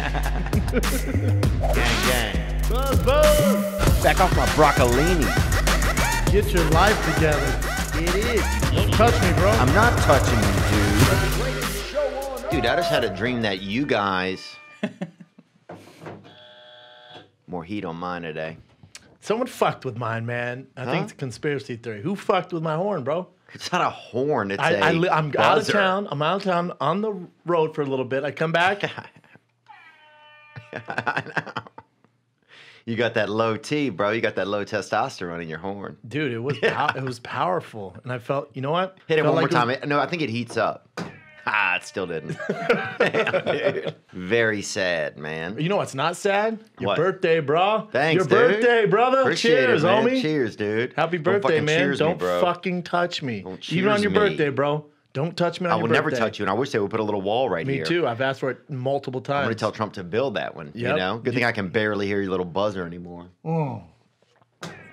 Gang, gang. Buzz, buzz. Back off my broccolini. Get your life together. It is. Don't touch me, bro. I'm not touching you, dude. Dude, I just had a dream that you guys... More heat on mine today. Someone fucked with mine, man. I think it's a conspiracy theory. Who fucked with my horn, bro? It's not a horn. It's I'm buzzer. Out of town. I'm out of town on the road for a little bit. I come back. I know. You got that low T, bro. You got that low testosterone in your horn, dude. It was it was powerful, and I felt. You know what? Hit it one more time. No, I think it heats up. Ah, it still didn't. Damn, dude. Very sad, man. You know what's not sad? Your birthday, bro. Thanks, dude. Your birthday, brother. Appreciate cheers, it, man. Homie. Cheers, dude. Happy birthday, man. Don't fucking touch me. Even on your birthday, bro. Don't touch me on your birthday. I will never touch you, and I wish they would put a little wall right here. Me too. I've asked for it multiple times. I'm going to tell Trump to build that one, you know? Good thing I can barely hear your little buzzer anymore. Oh,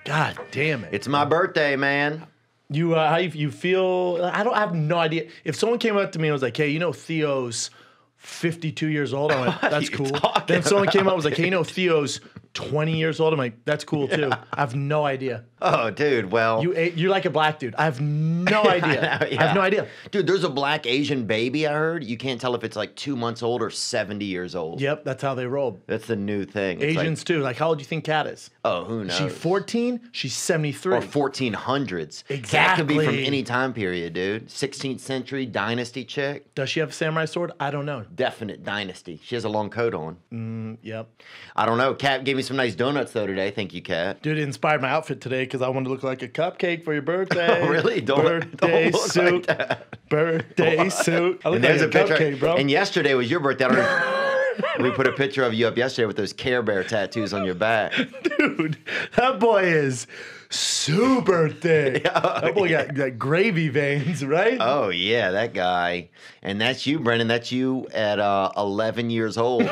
God damn it. It's my birthday, man. You, how you feel? I have no idea. If someone came up to me and was like, hey, you know Theo's 52 years old? I'm like, that's cool. Then someone came up and was like, hey, you know Theo's 20 years old? I'm like, that's cool, too. I have no idea. Oh, dude, well. You're like a black dude. I have no idea. I have no idea. Dude, there's a black Asian baby I heard. You can't tell if it's like 2 months old or 70 years old. Yep, that's how they roll. That's the new thing. It's Asians, like, too. Like, how old do you think Kat is? Oh, who knows? She's 14? She's 73. Or 1400s. Exactly. Kat could be from any time period, dude. 16th century dynasty chick. Does she have a samurai sword? I don't know. Definite dynasty. She has a long coat on. Yep. I don't know. Kat gave me some nice donuts, though, today. Thank you, Kat. Dude, it inspired my outfit today because I wanted to look like a cupcake for your birthday. Oh, really? Birthday don't suit. Like that. Birthday suit. I look like a cupcake, bro. And yesterday was your birthday. I don't know. We put a picture of you up yesterday with those Care Bear tattoos on your back. Dude, that boy is super thick. Oh, that boy got gravy veins, right? Oh, yeah, that guy. And that's you, Brendan. That's you at 11 years old.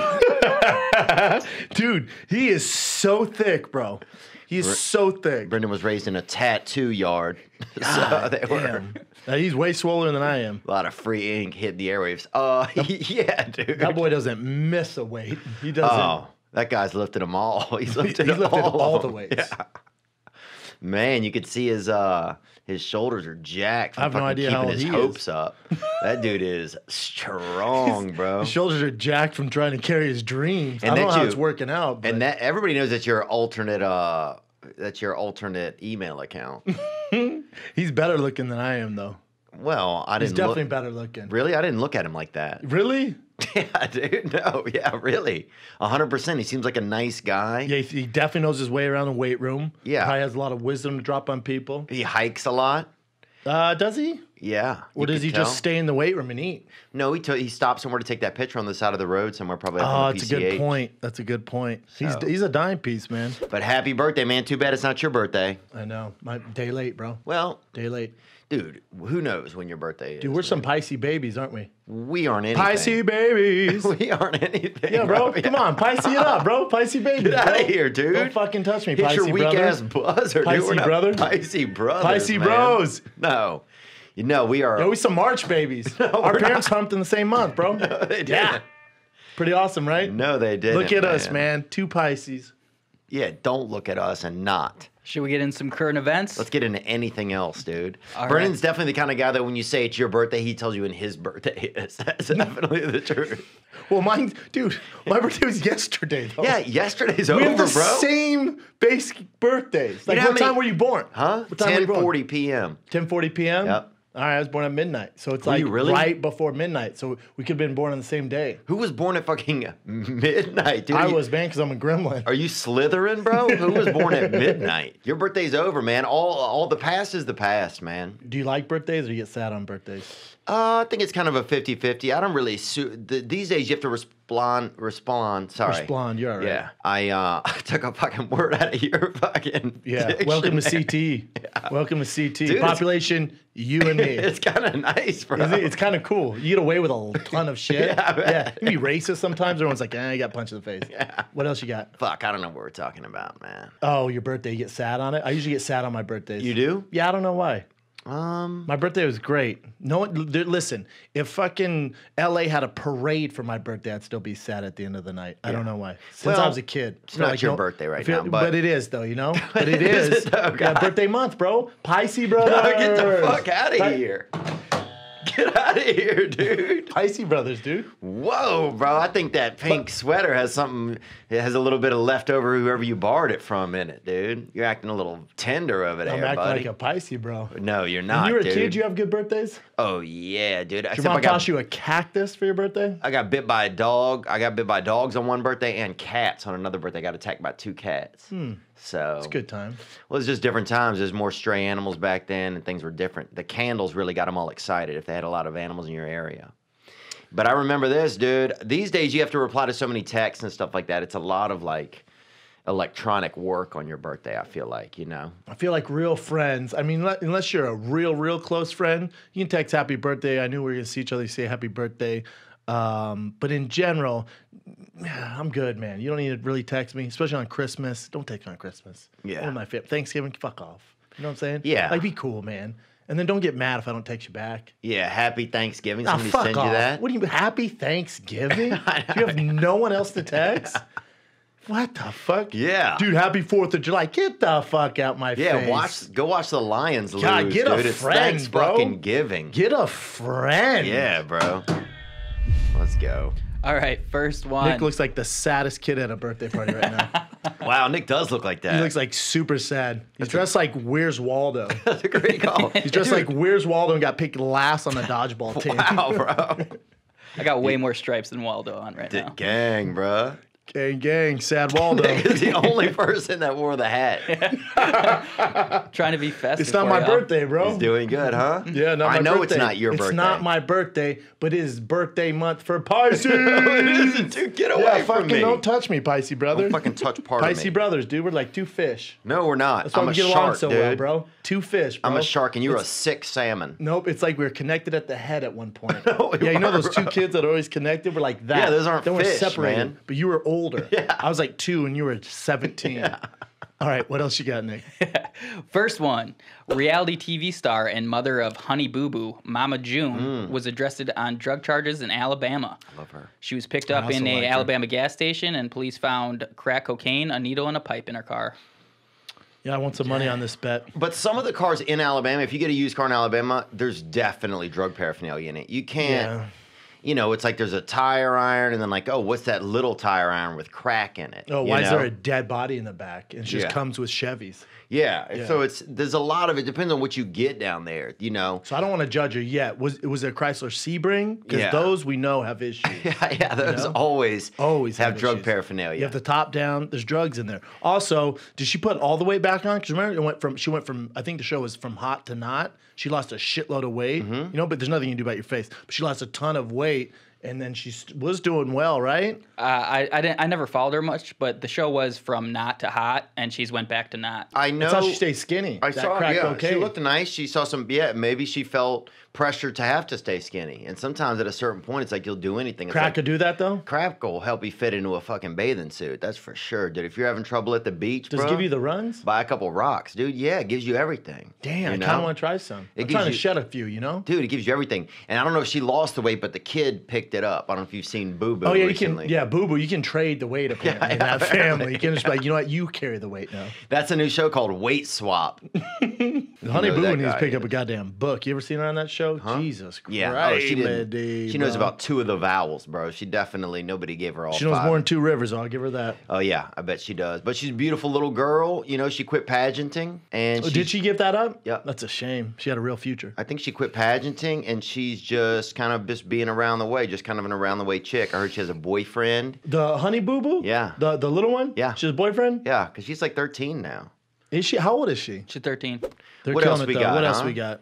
Dude, he is so thick, bro. He's so thick. Brendan was raised in a tattoo yard. God, so they were. He's way swollen than I am. A lot of free ink hit the airwaves. Yeah, dude. That boy doesn't miss a weight. He doesn't. Oh, that guy's lifted them all. He's lifted, all the weights. Yeah. Man, you could see his shoulders are jacked. I have no idea how old he is. Keeping his hopes up. That dude is strong, bro. His shoulders are jacked from trying to carry his dreams. And I don't know how it's working out. But. And that everybody knows that's your alternate. That's your alternate email account. He's better looking than I am, though. Well, I didn't. He's definitely better looking. Really, I didn't look at him like that. Really? Yeah, dude. No, yeah, really. 100%. He seems like a nice guy. Yeah, he definitely knows his way around the weight room. Yeah, probably has a lot of wisdom to drop on people. He hikes a lot. Does he? Yeah. Or does he just stay in the weight room and eat? No, he stopped somewhere to take that picture on the side of the road somewhere, probably. Oh, that's a good point. That's a good point. So. He's a dime piece, man. But happy birthday, man. Too bad it's not your birthday. I know. My day late, bro. Well. Day late. Dude, who knows when your birthday is? Dude, we're some Pisces babies, aren't we? We aren't anything. Pisces babies. We aren't anything. Yeah, bro. Come on. Pisces it up, bro. Pisces babies. Get out of here, dude. Don't fucking touch me, Pisces brother. Hit your weak-ass buzzer, dude. Pisces brother. Pisces brothers, Pisces bros. No. No, we are. No, we some March babies. No, our parents humped in the same month, bro. No, they didn't. Yeah. Pretty awesome, right? No, they didn't. Look at us, man. Two Pisces. Yeah, don't look at us and not. Should we get in some current events? Let's get into anything else, dude. Brennan's definitely the kind of guy that when you say it's your birthday, he tells you when his birthday is. That's definitely the truth. Well, mine, dude, my birthday was yesterday, though. Yeah, yesterday's over, bro. We have the same basic birthdays. Like, what time were you born? Huh? 10:40 p.m. 10:40 p.m.? Yep. All right, I was born at midnight, so it's like right before midnight. So we could have been born on the same day. Who was born at fucking midnight, dude? I was, man, because I'm a gremlin. Are you Slytherin, bro? Who was born at midnight? Your birthday's over, man. All the past is the past, man. Do you like birthdays or do you get sad on birthdays? I think it's kind of a 50-50. I don't really... these days, you have to respond. Sorry. Respond, you're all right. Yeah. I took a fucking word out of your fucking dictionary. Welcome to CT. Yeah. Welcome to CT. Dude, population, you and me. It's kind of nice, bro. It's kind of cool. You get away with a ton of shit. Yeah. You be racist sometimes. Everyone's like, you got punched in the face. Yeah. What else you got? Fuck, I don't know what we're talking about, man. Oh, your birthday. You get sad on it? I usually get sad on my birthdays. You do? Yeah, I don't know why. My birthday was great. No one, listen, if fucking LA had a parade for my birthday, I'd still be sad at the end of the night. Yeah. I don't know why. Since I was a kid. It's not like your birthday right now. But it is, though, you know? But it is. Birthday month, bro. Pisces, brother. No, get the fuck out of here. Get out of here, dude. Pisces brothers, dude. Whoa, bro. I think that pink sweater has something, it has a little bit of leftover whoever you borrowed it from in it, dude. You're acting a little tender over there, buddy. I'm acting like a Pisces, bro. No, you're not, dude. When you were a kid, you have good birthdays? Oh, yeah, dude. Did your mom toss you a cactus for your birthday? I got bit by a dog. I got bit by dogs on one birthday and cats on another birthday. I got attacked by 2 cats. Hmm. So it's a good time. Well, it's just different times. There's more stray animals back then, and things were different. The candles really got them all excited if they had a lot of animals in your area. But I remember this, dude. These days, you have to reply to so many texts and stuff like that. It's a lot of like electronic work on your birthday. I feel like, you know. I feel like real friends. I mean, unless you're a real close friend, you can text "Happy Birthday." I knew we were gonna see each other. You say "Happy Birthday." But in general, I'm good, man. You don't need to really text me, especially on Christmas. Don't text me on Christmas. Yeah. One of my favorite. Thanksgiving, fuck off. You know what I'm saying? Yeah. Like, be cool, man. And then don't get mad if I don't text you back. Yeah, happy Thanksgiving. Somebody send you that? What do you mean, happy Thanksgiving? Do you have no one else to text? What the fuck? Yeah. Dude, happy 4th of July. Get the fuck out my face. Yeah, go watch the Lions lose, God, get dude. A friend, it's bro. Fucking giving. Get a friend. Yeah, bro. Let's go. All right, first one. Nick looks like the saddest kid at a birthday party right now. Wow, Nick does look like that. He looks like super sad. He's dressed like Where's Waldo. That's a great call. He's dressed like Where's Waldo and got picked last on the dodgeball team. Wow, bro. I got way more stripes than Waldo on right now. Gang, bro. Gang, gang, sad Waldo. Nick is the only person that wore the hat. Yeah. Trying to be festive. It's not my birthday, bro. He's doing good, huh? Yeah, not my birthday. I know it's not your birthday. It's not my birthday, but it is birthday month for Pisces. It isn't, dude. Get away from me. Fucking don't touch me, Pisces brother. Don't fucking touch part of me. Pisces brothers, dude. We're like 2 fish. No, we're not. That's why we get along so well, bro. 2 fish, bro. I'm a shark, and you're a sick salmon. Nope, it's like we were connected at the head at one point. Yeah, you know those 2 kids that are always connected? We're like that. Yeah, those aren't fish, man. Then we're separated, but you were old. Older. Yeah. I was like 2 and you were 17. Yeah. All right, what else you got, Nick? First one, reality TV star and mother of Honey Boo Boo, Mama June, was arrested on drug charges in Alabama. I love her. She was picked up in an Alabama gas station, and police found crack cocaine, a needle, and a pipe in her car. Yeah, I want some money on this bet. But some of the cars in Alabama, if you get a used car in Alabama, there's definitely drug paraphernalia in it. You can't... Yeah. You know, it's like there's a tire iron, and then like, oh, what's that little tire iron with crack in it? Oh, why is there a dead body in the back? It just comes with Chevys. Yeah. Yeah, so there's a lot of it. Depends on what you get down there, you know. So I don't want to judge her yet. Was it a Chrysler Sebring? Because those we know have issues. Yeah, those always have drug paraphernalia. You have the top down. There's drugs in there. Also, did she put all the weight back on? Because remember, she went from I think the show was From Hot to Not. She lost a shitload of weight, you know. But there's nothing you can do about your face. But she lost a ton of weight. And then she was doing well, right? I never followed her much, but the show was From Not to Hot, and she's went back to Not. I know. That's how she stays skinny. I saw her, she looked nice. She saw some, maybe she felt pressure to have to stay skinny. And sometimes at a certain point, it's like you'll do anything. Crack could do that, though? Crack will help you fit into a fucking bathing suit. That's for sure, dude. If you're having trouble at the beach, does it give you the runs? Buy a couple rocks, dude. Yeah, it gives you everything. Damn, I kind of want to try some. I'm trying to shed a few, you know? Dude, it gives you everything. And I don't know if she lost the weight, but the kid picked it up. I don't know if you've seen Boo Boo recently. You can, Boo Boo, you can trade the weight apparently in that family. You can just be like, you know what, you carry the weight now. That's a new show called Weight Swap. Honey Boo Boo needs to pick up a goddamn book. You ever seen her on that show? Huh? Jesus Christ. Yeah. Oh, she knows about 2 of the vowels, bro. She definitely, nobody gave her all 5. She knows more than 2 rivers, I'll give her that. Oh, yeah, I bet she does. But she's a beautiful little girl. You know, she quit pageanting. And did she give that up? Yeah. That's a shame. She had a real future. I think she quit pageanting, and she's just kind of just being around the way, just kind of an around the way chick. I heard she has a boyfriend. The Honey Boo Boo? Yeah. The little one? Yeah. She has a boyfriend? Yeah, because she's like 13 now. Is she? How old is she? She's 13. What else we got?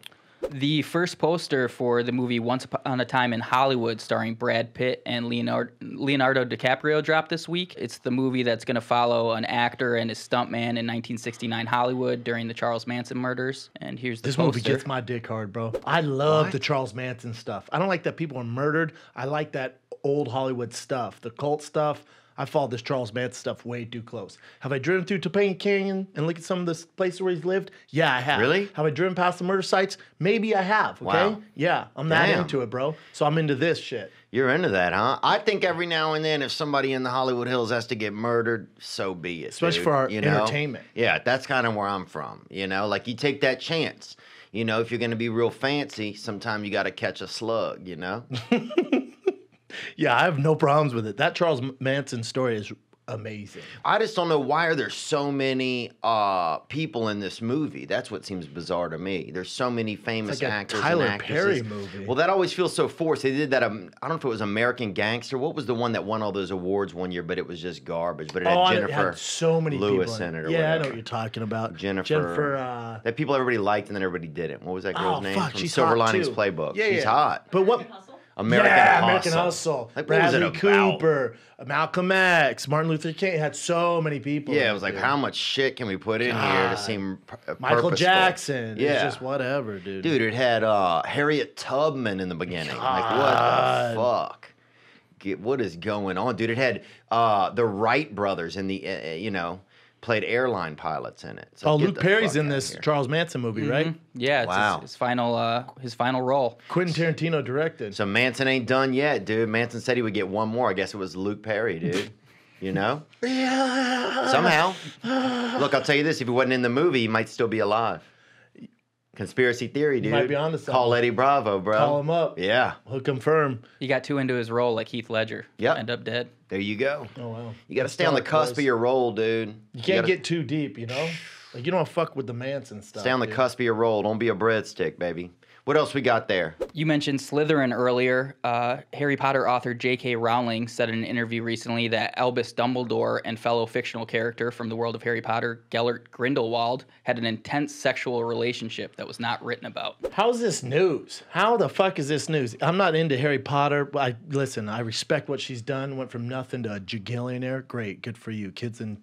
The first poster for the movie Once Upon a Time in Hollywood, starring Brad Pitt and Leonardo DiCaprio, dropped this week. It's the movie that's going to follow an actor and his stuntman in 1969 Hollywood during the Charles Manson murders. And here's the poster. This movie gets my dick hard, bro. I love the Charles Manson stuff. I don't like that people are murdered. I like that old Hollywood stuff, the cult stuff. I followed this Charles Manson stuff way too close. Have I driven through Topanga Canyon and looked at some of the places where he's lived? Yeah, I have. Really? Have I driven past the murder sites? Maybe I have, okay? Wow. Yeah, I'm that into it, bro. So I'm into this shit. You're into that, huh? I think every now and then if somebody in the Hollywood Hills has to get murdered, so be it. Especially for our entertainment. Yeah, that's kind of where I'm from, you know? Like, you take that chance. You know, if you're going to be real fancy, sometimes you got to catch a slug, you know? Yeah, I have no problems with it. That Charles Manson story is amazing. I just don't know why are there so many people in this movie. That's what seems bizarre to me. There's so many famous actors and actresses. Tyler Perry movie. Well, that always feels so forced. They did that. I don't know if it was American Gangster. What was the one that won all those awards one year? But it was just garbage. But it had Jennifer Lewis in it. Yeah, I know what you're talking about. Jennifer that people everybody liked and then everybody didn't. What was that girl's name? Fuck, she's Silver Linings Playbook. Yeah, she's hot. But what? American Hustle. Like, Bradley Cooper, Malcolm X, Martin Luther King. It had so many people. Yeah, it was like, how much shit can we put in here to seem Michael Jackson. Yeah. It's just whatever, dude. Dude, it had Harriet Tubman in the beginning. Like, what the fuck? What is going on, dude? It had the Wright brothers in the, you know, played airline pilots in it. So Luke Perry's in this Charles Manson movie, right? Yeah, it's his final role. Quentin Tarantino directed. So Manson ain't done yet, dude. Manson said he would get one more. I guess it was Luke Perry, dude. You know? Yeah. Somehow. Look, I'll tell you this. If he wasn't in the movie, he might still be alive. Conspiracy theory, dude. Might be on to something. Call Eddie Bravo, bro. Call him up. Yeah. He'll confirm. He got too into his role like Heath Ledger. Yep. End up dead. There you go. Oh, wow. You got to stay on the cusp of your role, dude. You can't get too deep, you know? Like, you don't fuck with the Manson stuff. Stay on the cusp of your role. Don't be a breadstick, baby. What else we got there? You mentioned Slytherin earlier. Harry Potter author J.K. Rowling said in an interview recently that Albus Dumbledore and fellow fictional character from the world of Harry Potter, Gellert Grindelwald, had an intense sexual relationship that was not written about. How's this news? How the fuck is this news? I'm not into Harry Potter. Listen, I respect what she's done. Went from nothing to a gigillionaire. Great, good for you. Kids and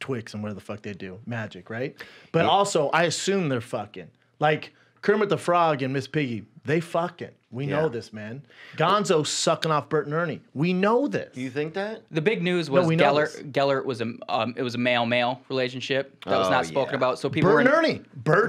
Twix and whatever the fuck they do. Magic, right? But also, I assume they're fucking. Like, Kermit the Frog and Miss Piggy, they fucking. We know this, man. Gonzo sucking off Bert and Ernie. We know this. You think that? The big news was Gellert was it was a male-male relationship that was not spoken about. So people Bert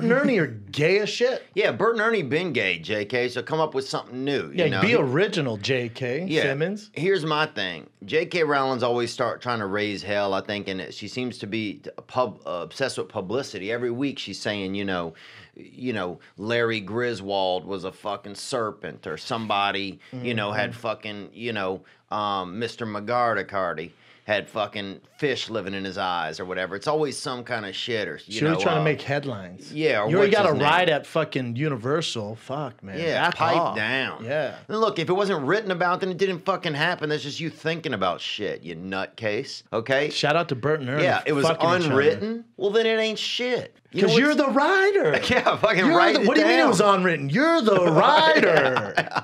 and Ernie are gay as shit. Yeah, Bert and Ernie been gay, JK, so come up with something new. Yeah, you know? Be original, JK Simmons. Here's my thing. JK Rowling's always trying to raise hell, I think, and she seems to be obsessed with publicity. Every week she's saying, you know, Larry Griswold was a fucking serpent, or somebody, you know, had fucking, you know, Mr. McGardicardi had fucking fish living in his eyes or whatever. It's always some kind of shit or, you know. You're trying to make headlines. Yeah. Or you already got a ride at fucking Universal. Fuck, man. Yeah, pipe down. Yeah. And look, if it wasn't written about, then it didn't fucking happen. That's just you thinking about shit, you nutcase. Okay? Shout out to Bert and Ernie. Yeah, it was unwritten. Well, then it ain't shit. Because you're the writer. Yeah, fucking write it down. What do you mean it was unwritten? You're the writer.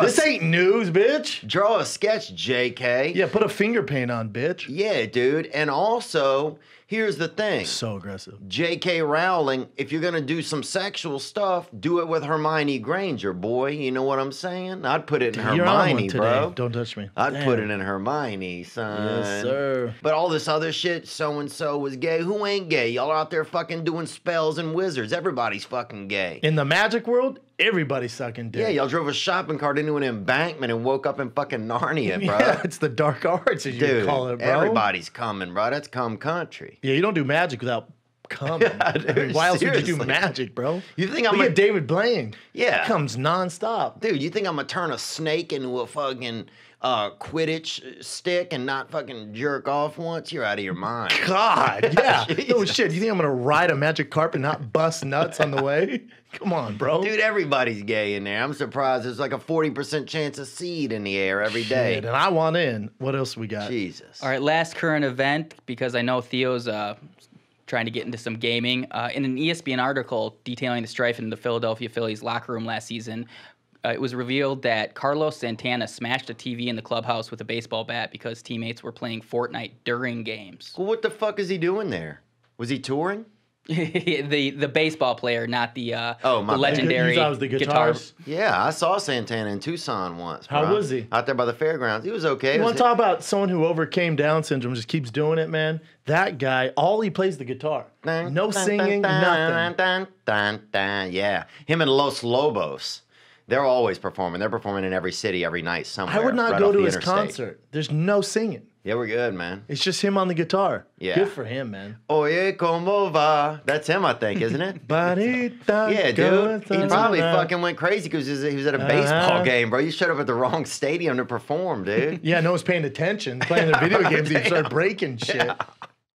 This ain't news, bitch. Draw a sketch, JK. Yeah, put a finger paint on, bitch. Yeah, dude. And also, here's the thing. So aggressive. JK Rowling, if you're going to do some sexual stuff, do it with Hermione Granger, boy. You know what I'm saying? I'd put it in Hermione, bro. Don't touch me. I'd put it in Hermione, son. Yes, sir. But all this other shit, so-and-so was gay. Who ain't gay? Y'all are out there fucking doing spells and wizards. Everybody's fucking gay. In the magic world, everybody's sucking dick. Yeah, y'all drove a shopping cart into an embankment and woke up in fucking Narnia, bro. Yeah, it's the dark arts, as you call it, bro. Everybody's coming, bro. That's cum country. Yeah, you don't do magic without cum. Yeah, dude, I mean, why else would you do magic, bro? You think I'm a David Blaine? Yeah, comes nonstop, dude. You think I'm gonna turn a snake into a fucking Quidditch stick and not fucking jerk off once? You're out of your mind. God, yeah. No shit. You think I'm gonna ride a magic carpet and not bust nuts on the way? Come on, bro. Dude, everybody's gay in there. I'm surprised there's like a 40% chance of seed in the air every day. Shit, and I want in. What else we got? Jesus. All right, last current event, because I know Theo's trying to get into some gaming. In an ESPN article detailing the strife in the Philadelphia Phillies locker room last season, it was revealed that Carlos Santana smashed a TV in the clubhouse with a baseball bat because teammates were playing Fortnite during games. Well, what the fuck is he doing there? Was he touring? The baseball player, not the the legendary guitarist. Yeah, I saw Santana in Tucson once. Bro. How was he? Out there by the fairgrounds. He was okay. You want to talk about someone who overcame Down syndrome, just keeps doing it, man? That guy, all he plays the guitar. No singing, nothing. Yeah. Him and Los Lobos. They're always performing. They're performing in every city, every night, somewhere. I would not go to his concert. There's no singing. Yeah, we're good, man. It's just him on the guitar. Yeah. Good for him, man. Oye, como va? That's him, I think, isn't it? Yeah, dude. He probably fucking went crazy because he was at a baseball game, bro. You showed up at the wrong stadium to perform, dude. Yeah, no one's paying attention. Playing the video games, he started breaking shit. Yeah.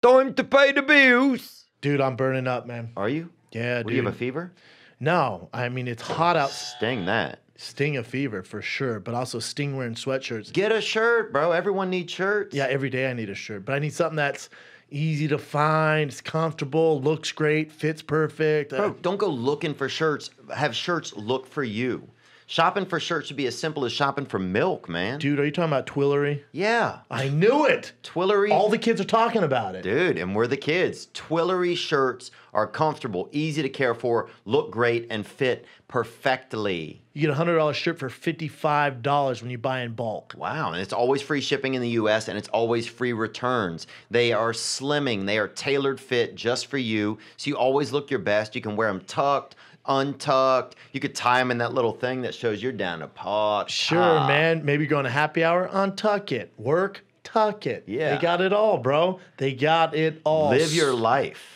Time to pay the bills. Dude, I'm burning up, man. Are you? Yeah, dude. Do you have a fever? No. I mean, it's hot out. Sting that. Sting a fever for sure, but also sting wearing sweatshirts. Get a shirt, bro. Everyone needs shirts. Yeah, every day I need a shirt, but I need something that's easy to find, it's comfortable, looks great, fits perfect. Bro, don't go looking for shirts. Have shirts look for you. Shopping for shirts should be as simple as shopping for milk, man. Dude, are you talking about Twillory? Yeah. I knew it. Twillory. All the kids are talking about it. Dude, and we're the kids. Twillory shirts are comfortable, easy to care for, look great, and fit perfectly. You get a $100 shirt for $55 when you buy in bulk. Wow, and it's always free shipping in the U.S., and it's always free returns. They are slimming. They are tailored fit just for you, so you always look your best. You can wear them tucked, untucked. You could tie them in that little thing that shows you're down to pop. Sure, man. Maybe you're going to happy hour, untuck it. Work, tuck it. Yeah. They got it all, bro. They got it all. Live your life.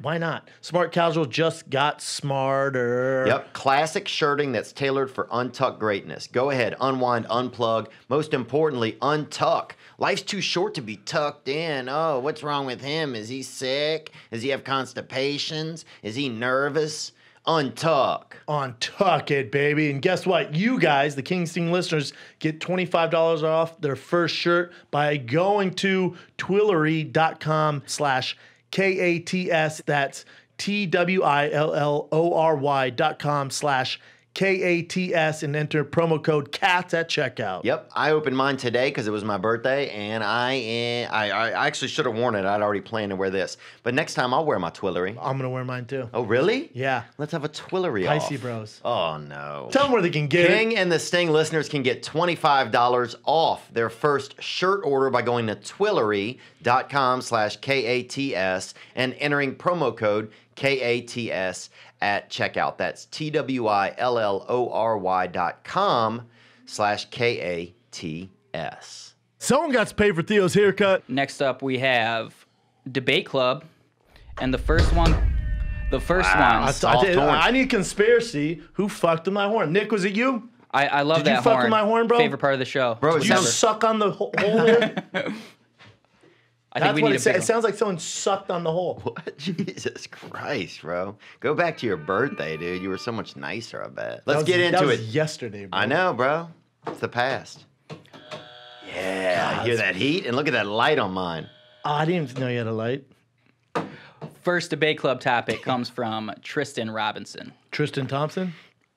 Why not? Smart Casual just got smarter. Yep. Classic shirting that's tailored for untucked greatness. Go ahead, unwind, unplug. Most importantly, untuck. Life's too short to be tucked in. Oh, what's wrong with him? Is he sick? Does he have constipations? Is he nervous? Untuck. Untuck it, baby. And guess what? You guys, the King Sting listeners, get $25 off their first shirt by going to twillory.com/KATS. That's TWILLORY.com/KATS and enter promo code KATS at checkout. Yep. I opened mine today because it was my birthday, and I actually should have worn it. I'd already planned to wear this. But next time I'll wear my Twillory. I'm going to wear mine too. Oh, really? Yeah. Let's have a Twillory off. Pisces bros. Oh, no. Tell them where they can get it. King and the Sting listeners can get $25 off their first shirt order by going to twillory.com/KATS and entering promo code KATS at checkout. That's TWILLORY.com/KATS. Someone got to pay for Theo's haircut. Next up, we have Debate Club, and the first one. The first one. I need conspiracy. Who fucked in my horn? Nick, was it you? I love that horn. Did you fuck with my horn, bro? Favorite part of the show. Bro, did you suck on the hole there? That's what it sounds. It sounds like someone sucked on the hole. What? Jesus Christ, bro. Go back to your birthday, dude. You were so much nicer, I bet. Let's get into it. That was yesterday, bro. I know, bro. It's the past. Yeah. God, hear that heat? And look at that light on mine. Oh, I didn't even know you had a light. First Debate Club topic comes from Tristan Robinson. Tristan Thompson?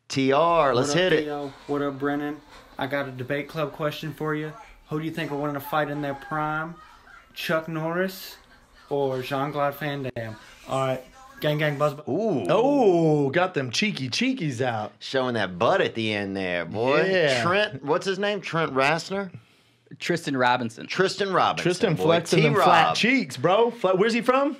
TR, let's hit it. Theo? What up, Brennan? I got a Debate Club question for you. Who do you think will win a fight in their prime? Chuck Norris or Jean-Claude Van Damme? All right. Gang, gang, buzz. Ooh. Oh, got them cheeky cheekies out. Showing that butt at the end there, boy. Yeah. Trent, what's his name? Trent Rassner? Tristan Robinson. Tristan Robinson. Tristan flexing them flat cheeks, bro. Where's he from?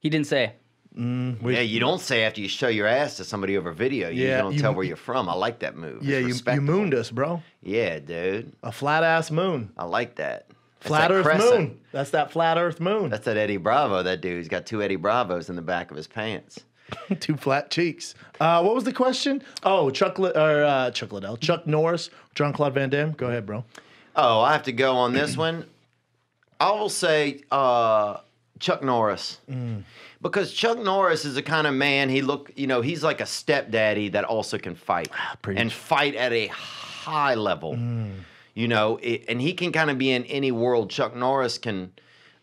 He didn't say. Yeah, you don't say after you show your ass to somebody over video. You don't tell where you're from. I like that move. Yeah, you mooned us, bro. Yeah, dude. A flat-ass moon. I like that. Flat Earth moon. That's that flat Earth moon. That's that Eddie Bravo, that dude. He's got two Eddie Bravos in the back of his pants. Two flat cheeks. What was the question? Oh, Chuck Norris, Jean-Claude Van Damme. Go ahead, bro. Oh, I have to go on this one. I will say Chuck Norris. Because Chuck Norris is the kind of man, he's like a stepdaddy that also can fight. And fight at a high level. You know, and he can kind of be in any world. Chuck Norris can,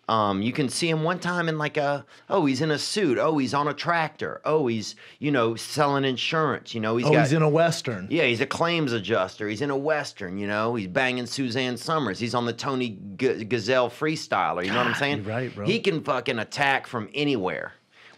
you can see him one time in like he's in a suit. Oh, he's on a tractor. Oh, he's, selling insurance. He's in a Western. Yeah, he's a claims adjuster. He's in a Western, he's banging Suzanne Summers. He's on the Tony Gazelle freestyler. You know what I'm saying? Right, bro. He can fucking attack from anywhere.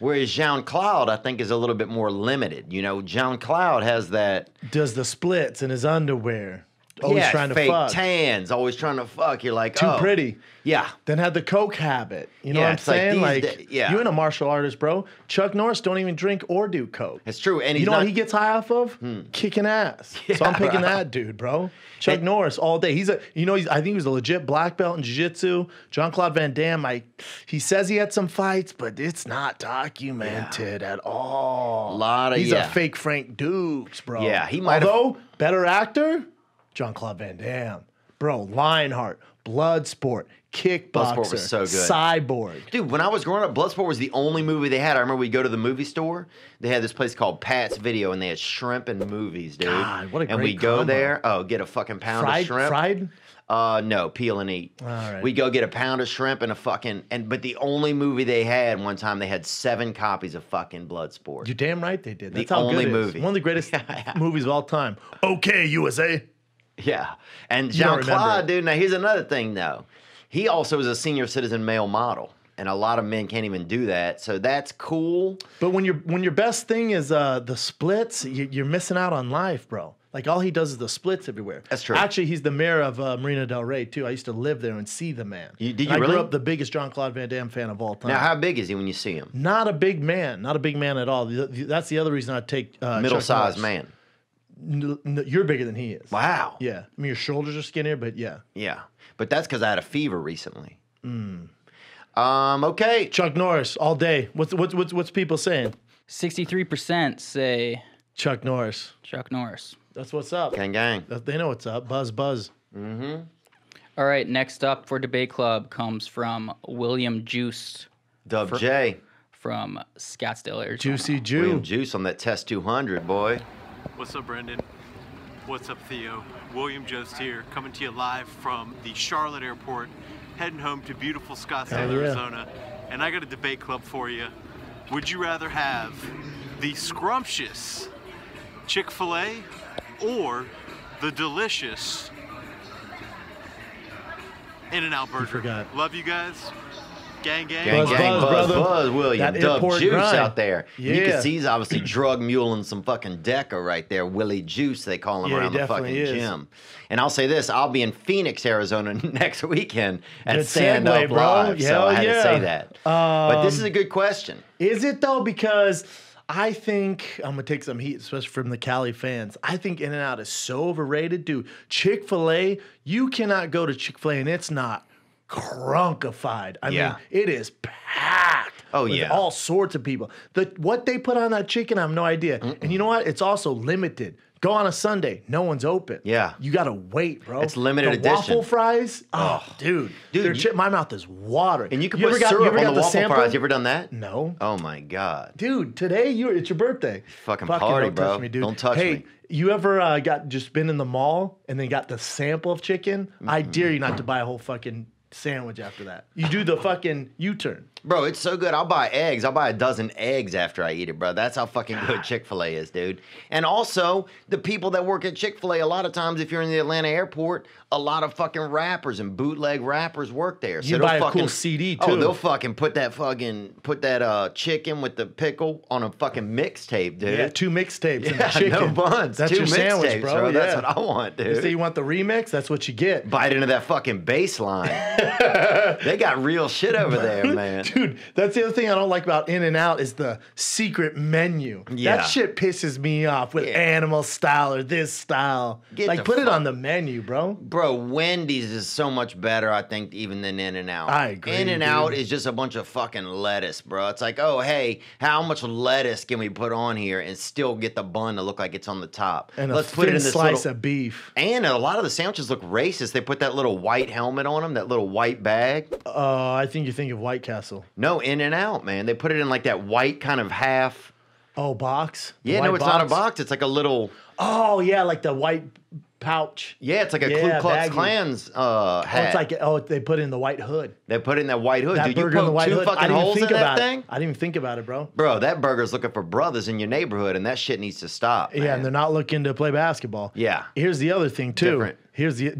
Whereas Jean-Claude, I think, is a little bit more limited. You know, Jean-Claude has that... Does the splits in his underwear. Always trying to fuck. Fake tans, always trying to fuck. You're like, oh. Too pretty. Yeah. Then had the coke habit. You know what I'm saying? Like, you ain't a martial artist, bro. Chuck Norris don't even drink or do coke. It's true. And you know what he gets high off of? Kicking ass. Yeah, so I'm picking that dude, bro. Chuck Norris all day. He's a, you know, I think he was a legit black belt in jiu-jitsu. Jean-Claude Van Damme, he says he had some fights, but it's not documented at all. A lot of, He's a fake Frank Dukes, bro. Yeah, he might have. Although, better actor? Jean-Claude Van Damme. Bro, Lionheart, Bloodsport, Kickboxer, Bloodsport was so good. Cyborg. Dude, when I was growing up, Bloodsport was the only movie they had. I remember we'd go to the movie store. They had this place called Pat's Video, and they had shrimp and movies, dude. God, what a great combo. Go there, oh, get a fucking pound of shrimp. Fried? No, peel and eat. All right. We go get a pound of shrimp and a fucking, but the only movie they had one time, they had 7 copies of fucking Bloodsport. You're damn right they did. That's the only movie. One of the greatest movies of all time. Okay, USA. Yeah, and Jean-Claude, dude, now here's another thing, though. He also is a senior citizen male model, and a lot of men can't even do that, so that's cool. But when your best thing is the splits, you're missing out on life, bro. Like, all he does is the splits everywhere. That's true. Actually, he's the mayor of Marina del Rey, too. I used to live there and see the man. Did you really? I grew up the biggest Jean-Claude Van Damme fan of all time. Now, how big is he when you see him? Not a big man. Not a big man at all. That's the other reason I take middle-sized man. No, you're bigger than he is. Wow. Yeah. I mean, your shoulders are skinnier, but yeah. Yeah. But that's because I had a fever recently. Okay. Chuck Norris all day. What's people saying? 63% say Chuck Norris. Chuck Norris. That's what's up. Gang gang. They know what's up. Buzz buzz. All right. Next up for Debate Club comes from William Juice. Dub J. From Scottsdale, Arizona. Juicy Jew. William Juice on that Test 200, boy. What's up, Brendan? What's up, Theo? William Jost here, coming to you live from the Charlotte airport, heading home to beautiful Scottsdale, Arizona. And I got a debate club for you. Would you rather have the scrumptious Chick-fil-A or the delicious In-N-Out burger? Love you guys. Gang, gang. Gang, buzz, gang, buzz, buzz, buzz, William. That Dub Juice out there. Yeah. You can see he's obviously drug muling some fucking Decker right there. Willie Juice, they call him around the fucking gym. And I'll say this, I'll be in Phoenix, Arizona next weekend at Stand Up Live. So I had to say that. But this is a good question. Is it though? Because I think I'm gonna take some heat, especially from the Cali fans. I think In-N-Out is so overrated. Dude, Chick-fil-A, you cannot go to Chick-fil-A and it's not crunkified. I mean, it is packed. Oh, with all sorts of people. What they put on that chicken, I have no idea. And you know what? It's also limited. Go on a Sunday, no one's open. Yeah, you gotta wait, bro. It's limited edition. Waffle fries. Oh, dude, my mouth is watering. And you can put syrup on the waffle fries. You ever done that? No. Oh my god, dude. Today, it's your birthday. Fucking party, bro. Don't touch me, dude. Don't touch me. You ever been in the mall and then got the sample of chicken? I dare you not to buy a whole fucking sandwich after that. You do the fucking U-turn. Bro, it's so good. I'll buy eggs. I'll buy a dozen eggs after I eat it, bro. That's how fucking good Chick-fil-A is, dude. And also, the people that work at Chick-fil-A, a lot of times, if you're in the Atlanta airport, a lot of fucking rappers and bootleg rappers work there. So you buy a cool CD, too. Oh, they'll fucking put that chicken with the pickle on a fucking mixtape, dude. Yeah, 2 mixtapes and the chicken. No buns. That's 2 your sandwich, bro. Yeah. That's what I want, dude. You say you want the remix? That's what you get. Bite into that fucking bass line. They got real shit over there, man. Dude, that's the other thing I don't like about In-N-Out is the secret menu. Yeah. That shit pisses me off with animal style or this style. Like, put it on the menu, bro. Bro, Wendy's is so much better, I think, even than In-N-Out. I agree. In-N-Out is just a bunch of fucking lettuce, bro. It's like, oh, hey, how much lettuce can we put on here and still get the bun to look like it's on the top? And Let's put it in this slice of beef. And a lot of the sandwiches look racist. They put that little white helmet on them, that little white bag. I think you think of White Castle. No, In-N-Out, man. They put it in like that white kind of half. Oh, box? Yeah, no, it's not a box. It's like a little. Oh, yeah, like the white pouch. Yeah, it's like a Ku Klux Klan's hat. Oh, it's like, oh, they put in the white hood. They put in that white hood. Dude, you put 2 fucking holes in that thing? I didn't even think about it, bro. Bro, that burger's looking for brothers in your neighborhood, and that shit needs to stop, man. Yeah, and they're not looking to play basketball. Yeah. Here's the other thing, too. Here's the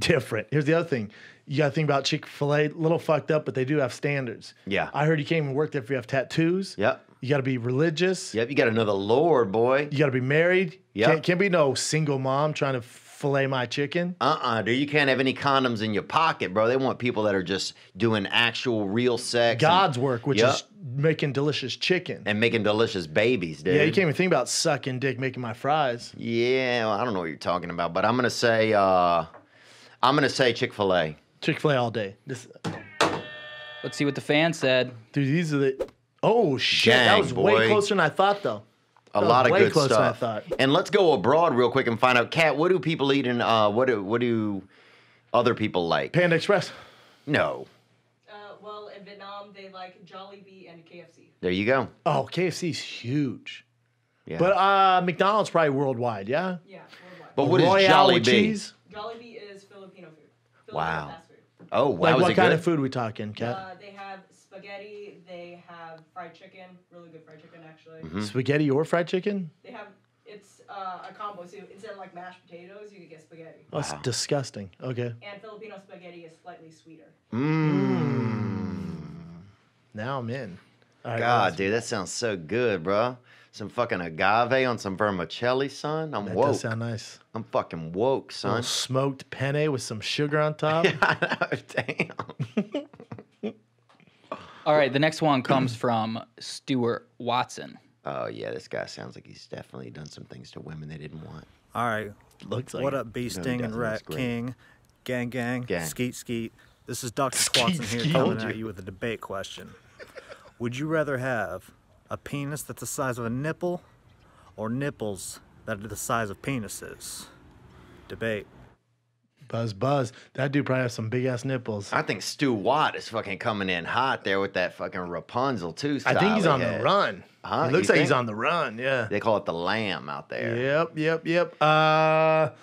other thing. You gotta think about Chick-fil-A, a little fucked up, but they do have standards. Yeah. I heard you can't even work there if you have tattoos. Yep. You got to be religious. Yep, you got to know the Lord, boy. You got to be married. Yep. Can't be no single mom trying to fillet my chicken. Dude, you can't have any condoms in your pocket, bro. They want people that are just doing actual real sex. God's work, which is making delicious chicken. And making delicious babies, dude. Yeah, you can't even think about sucking dick, making my fries. Yeah, well, I don't know what you're talking about, but I'm going to say, Chick-fil-A. Chick-fil-A all day. Let's see what the fan said. Dude, these are the... Oh, shit. Dang, that was way closer than I thought, though. A lot of good stuff. And let's go abroad real quick and find out, Kat, what do people eat and what do other people like? Panda Express. No. Well, in Vietnam, they like Jollibee and KFC. There you go. Oh, KFC's huge. Yeah. But McDonald's probably worldwide, yeah? Yeah, worldwide. But what is Jollibee? Jollibee is Filipino food. Filipino fast food. Oh, wow. Like, what kind of food we talking, Kat? They have... spaghetti, they have fried chicken, really good fried chicken, actually. Mm-hmm. Spaghetti or fried chicken? They have, it's a combo, so instead of like mashed potatoes, you could get spaghetti. Oh, wow. That's disgusting. Okay. And Filipino spaghetti is slightly sweeter. Mmm. Now I'm in. Right, God, dude, that sounds so good, bro. Some fucking agave on some vermicelli, son. I'm woke. That does sound nice. I'm fucking woke, son. A little smoked penne with some sugar on top. Damn. All right, the next one comes from Stuart Watson. Oh, yeah, this guy sounds like he's definitely done some things to women they didn't want. All right. Looks like, what up, Bee Sting and Rat King? Gang, gang, skeet, skeet. This is Dr. Watson here coming at you with a debate question. Would you rather have a penis that's the size of a nipple or nipples that are the size of penises? Debate. Buzz, buzz. That dude probably has some big-ass nipples. I think Stu Watt is fucking coming in hot there with that fucking Rapunzel, too. I think he's on the run. Huh? It looks like he's on the run, yeah. They call it the lamb out there. Yep, yep, yep.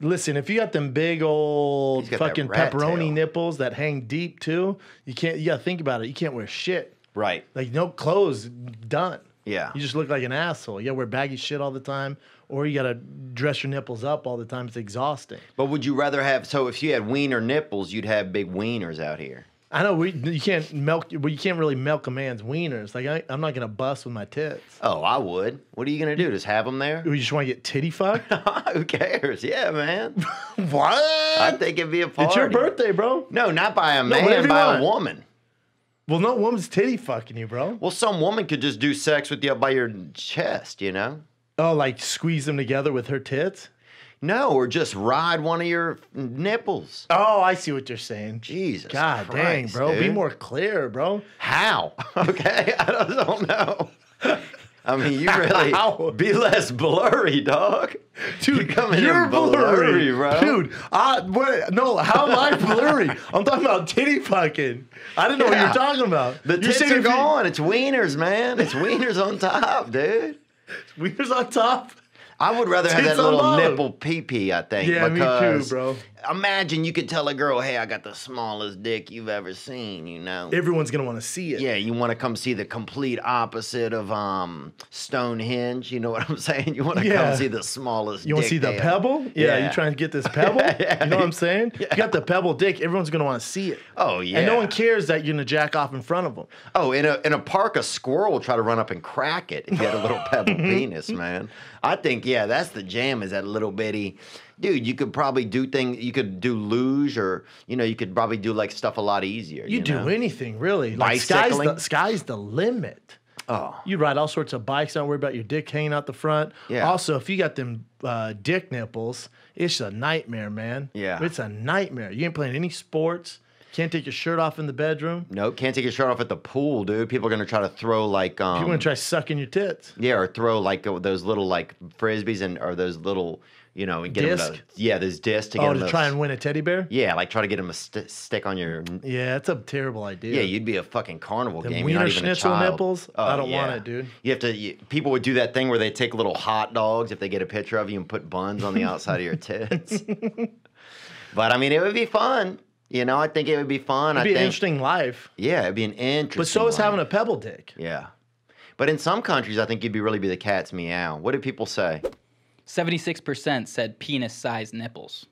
Listen, if you got them big old fucking pepperoni nipples that hang deep, too, you can't. You got to think about it. You can't wear shit. Right. Like, no clothes, done. Yeah. You just look like an asshole. You got to wear baggy shit all the time. Or you got to dress your nipples up all the time. It's exhausting. But would you rather have... So if you had wiener nipples, you'd have big wieners out here. I know. You can't milk... Well, you can't really milk a man's wieners. Like, I'm not going to bust with my tits. Oh, I would. What are you going to do? Just have them there? You just want to get titty fucked? Who cares? Yeah, man. What? I think it'd be a party. It's your birthday, bro. No, not by a man, by a woman. Well, no woman's titty fucking you, bro. Well, some woman could just do sex with you by your chest, you know? Oh, like squeeze them together with her tits? No, or just ride one of your nipples. Oh, I see what you're saying. Jesus God Christ, dang, bro. Dude. Be more clear, bro. How? Okay, I don't know. I mean, you really be less blurry, dog. Dude, you're blurry, bro. Dude, how am I blurry? I'm talking about titty fucking. I didn't know what you're talking about. The tits are gone. It's wieners, man. It's wieners on top, dude. Wieners on top. I would rather have that little nipple pee-pee, I think. Yeah, me too, bro. Imagine you could tell a girl, hey, I got the smallest dick you've ever seen, you know? Everyone's going to want to see it. Yeah, you want to come see the complete opposite of Stonehenge, you know what I'm saying? You want to come see the smallest dick. You want to see the pebble? Yeah, you trying to get this pebble? You know what I'm saying? Yeah. You got the pebble dick, everyone's going to want to see it. Oh, yeah. And no one cares that you're going to jack off in front of them. Oh, in a park, a squirrel will try to run up and crack it if you had a little pebble penis, man. I think, yeah, that's the jam, is that little bitty... Dude, you could probably do things, you could do luge or, you know, you could probably do like stuff a lot easier. You do anything, really. Like sky's the limit. Oh. You ride all sorts of bikes, don't worry about your dick hanging out the front. Yeah. Also, if you got them dick nipples, it's a nightmare, man. Yeah. It's a nightmare. You ain't playing any sports. Can't take your shirt off in the bedroom. No, can't take your shirt off at the pool, dude. People are gonna try to throw like. People are gonna try sucking your tits. Yeah, or throw like those little like frisbees and or those little, you know, and get them. Yeah, those discs to get them. Oh, to try and win a teddy bear. Yeah, like try to get them a stick on your. Yeah, that's a terrible idea. Yeah, you'd be a fucking carnival game. You're not even a child. Nipples. Oh, I don't want it, dude. You have to. People would do that thing where they take little hot dogs if they get a picture of you and put buns on the outside of your tits. But I mean, it would be fun. You know, I think it would be fun. It'd be an interesting life. Yeah, it'd be an interesting life. But so is having a pebble dick. Yeah. But in some countries, I think you'd be the cat's meow. What do people say? 76% said penis-sized nipples.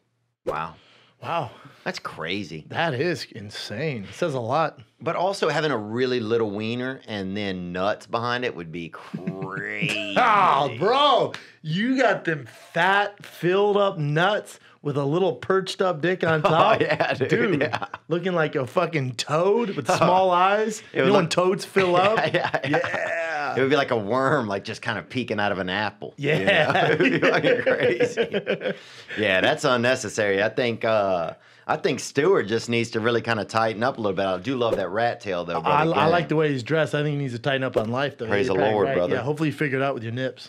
Wow. Wow. That's crazy. That is insane. It says a lot. But also having a really little wiener and then nuts behind it would be crazy. Oh, bro. You got them fat, filled up nuts with a little perched up dick on top. Oh, yeah, dude yeah. Looking like a fucking toad with small eyes. You know, like, when toads fill up? Yeah. It would be like a worm, like just kind of peeking out of an apple. Yeah. You know? It would be fucking crazy. Yeah, that's unnecessary. I think Stewart just needs to really kind of tighten up a little bit. I do love that rat tail, though, brother. I like the way he's dressed. I think he needs to tighten up on life, though. Praise the Lord, right, brother. Yeah, hopefully you figure it out with your nips.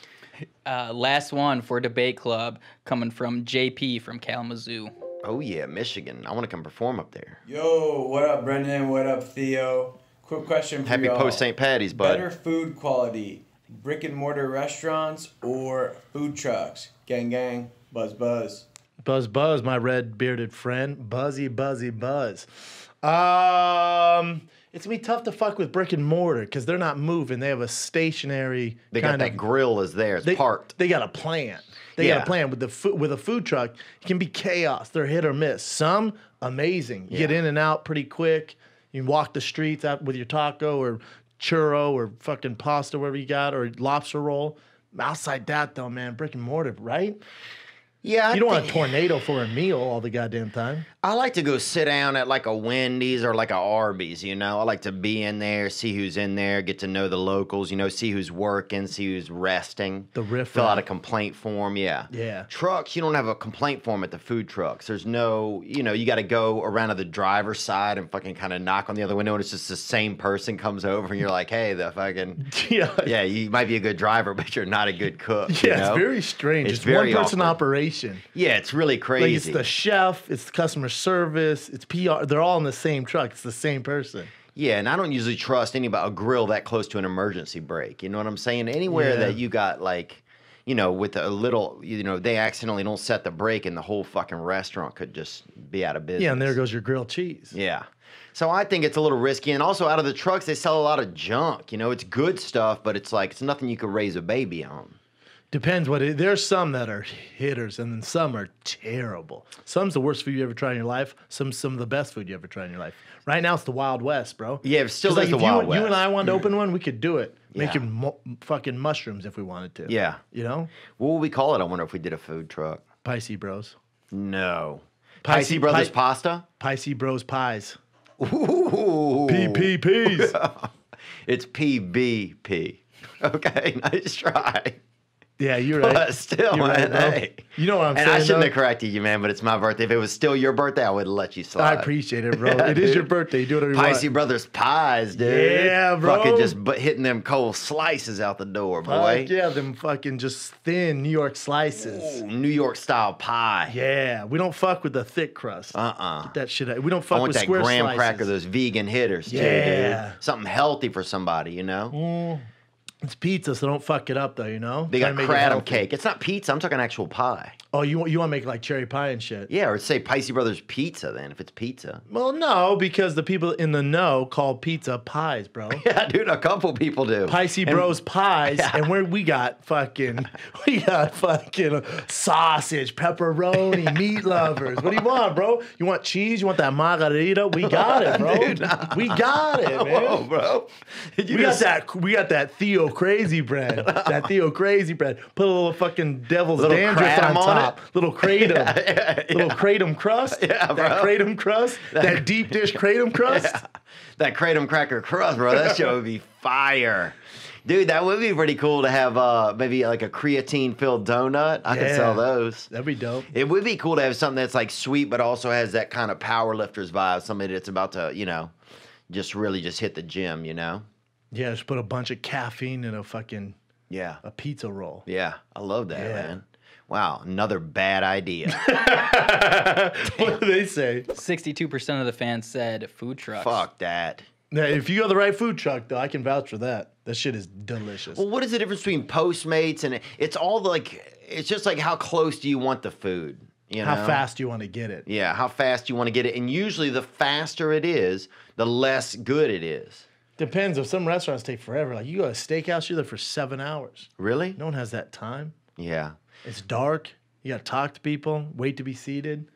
Last one for Debate Club, coming from JP from Kalamazoo. Oh, yeah, Michigan. I want to come perform up there. Yo, what up, Brendan? What up, Theo? Quick question for Happy y'all. Post-St. Patty's, bud. Better food quality, brick-and-mortar restaurants or food trucks? Gang, gang. Buzz, buzz. Buzz, buzz, my red-bearded friend. Buzzy, buzzy, buzz. It's going to be tough to fuck with brick and mortar because they're not moving. They have a stationary That grill is there. It's parked. They got a plan. They got a plan. With a food truck, it can be chaos. They're hit or miss. Some, amazing. You get in and out pretty quick. You can walk the streets out with your taco or churro or fucking pasta, whatever you got, or lobster roll. Outside that, though, man, brick and mortar, right? Yeah, you don't want a tornado for a meal all the goddamn time. I like to go sit down at like a Wendy's or like a Arby's, you know. I like to be in there, see who's in there, get to know the locals, you know, see who's working, see who's resting. The riff. Fill out a complaint form, yeah. Yeah. Trucks, you don't have a complaint form at the food trucks. There's no, you know, you got to go around to the driver's side and fucking kind of knock on the other window, and it's just the same person comes over, and you're like, hey, the fucking, yeah, you might be a good driver, but you're not a good cook. Yeah, you know? It's very strange. It's very one person operation. Yeah, it's really crazy. Like, it's the chef, it's the customer service, it's PR. They're all in the same truck. It's the same person. Yeah, and I don't usually trust anybody, a grill that close to an emergency break. You know what I'm saying? Anywhere that you got, like, you know, with a little, you know, they accidentally don't set the brake and the whole fucking restaurant could just be out of business. Yeah, and there goes your grilled cheese. Yeah. So I think it's a little risky. And also out of the trucks, they sell a lot of junk. You know, it's good stuff, but it's like, it's nothing you could raise a baby on. Depends what it is. There's some that are hitters, and then some are terrible. Some's the worst food you ever try in your life. Some of the best food you ever try in your life. Right now, it's the Wild West, bro. Yeah, it's still like the Wild West. You and I wanted to open one, we could do it. Yeah. Making fucking mushrooms if we wanted to. Yeah. You know? What would we call it? I wonder if we did a food truck. Pisces Bros. No. Pisces Brothers Pasta? Pisces Bros Pies. Ooh. PPPs. It's PBP. Okay, nice try. Yeah, you're right. But still, man, hey. You know what I'm saying? And I shouldn't have corrected you, man, but it's my birthday. If it was still your birthday, I would let you slide. I appreciate it, bro. Yeah, it is your birthday. You do whatever you want. Pisces Brothers Pies, dude. Yeah, bro. Fucking just hitting them cold slices out the door, boy. Yeah, them fucking just thin New York slices. Ooh, New York style pie. Yeah, we don't fuck with the thick crust. Get that shit out. We don't fuck with square slices. I want that graham cracker, those vegan hitters, too, dude. Something healthy for somebody, you know? Mm. It's pizza, so don't fuck it up, though, you know? They got Kratom cake. It's not pizza. I'm talking actual pie. Oh, you want to make, like, cherry pie and shit? Yeah, or say Pisces Brothers Pizza, then, if it's pizza. Well, no, because the people in the know call pizza pies, bro. Yeah, dude, a couple people do. Pisces Bros Pies, and we got fucking sausage, pepperoni, meat lovers. What do you want, bro? You want cheese? You want that margarita? We got it, bro. Dude, nah. We got it, man. Whoa, bro. We got that Theo Crazy bread. That Theo Crazy bread. Put a little fucking devil's dandruff on top. Little Kratom. Yeah. Little Kratom crust. Yeah, bro. That Kratom crust. That deep dish Kratom crust. Yeah. That Kratom cracker crust, bro. That show would be fire. Dude, that would be pretty cool to have maybe like a creatine-filled donut. I could sell those. That'd be dope. It would be cool to have something that's like sweet but also has that kind of power lifters vibe. Somebody that's about to, you know, just really just hit the gym, you know? Yeah, just put a bunch of caffeine in a fucking a pizza roll. Yeah, I love that, man. Wow, another bad idea. What do they say? 62% of the fans said food trucks. Fuck that. Now, if you got the right food truck, though, I can vouch for that. That shit is delicious. Well, what is the difference between Postmates and it's all like, it's just like how close do you want the food? You know? How fast you want to get it. Yeah, how fast you want to get it. And usually the faster it is, the less good it is. Depends. If some restaurants take forever, like you go to a steakhouse, you're there for 7 hours. Really? No one has that time. Yeah. It's dark. You got to talk to people, wait to be seated.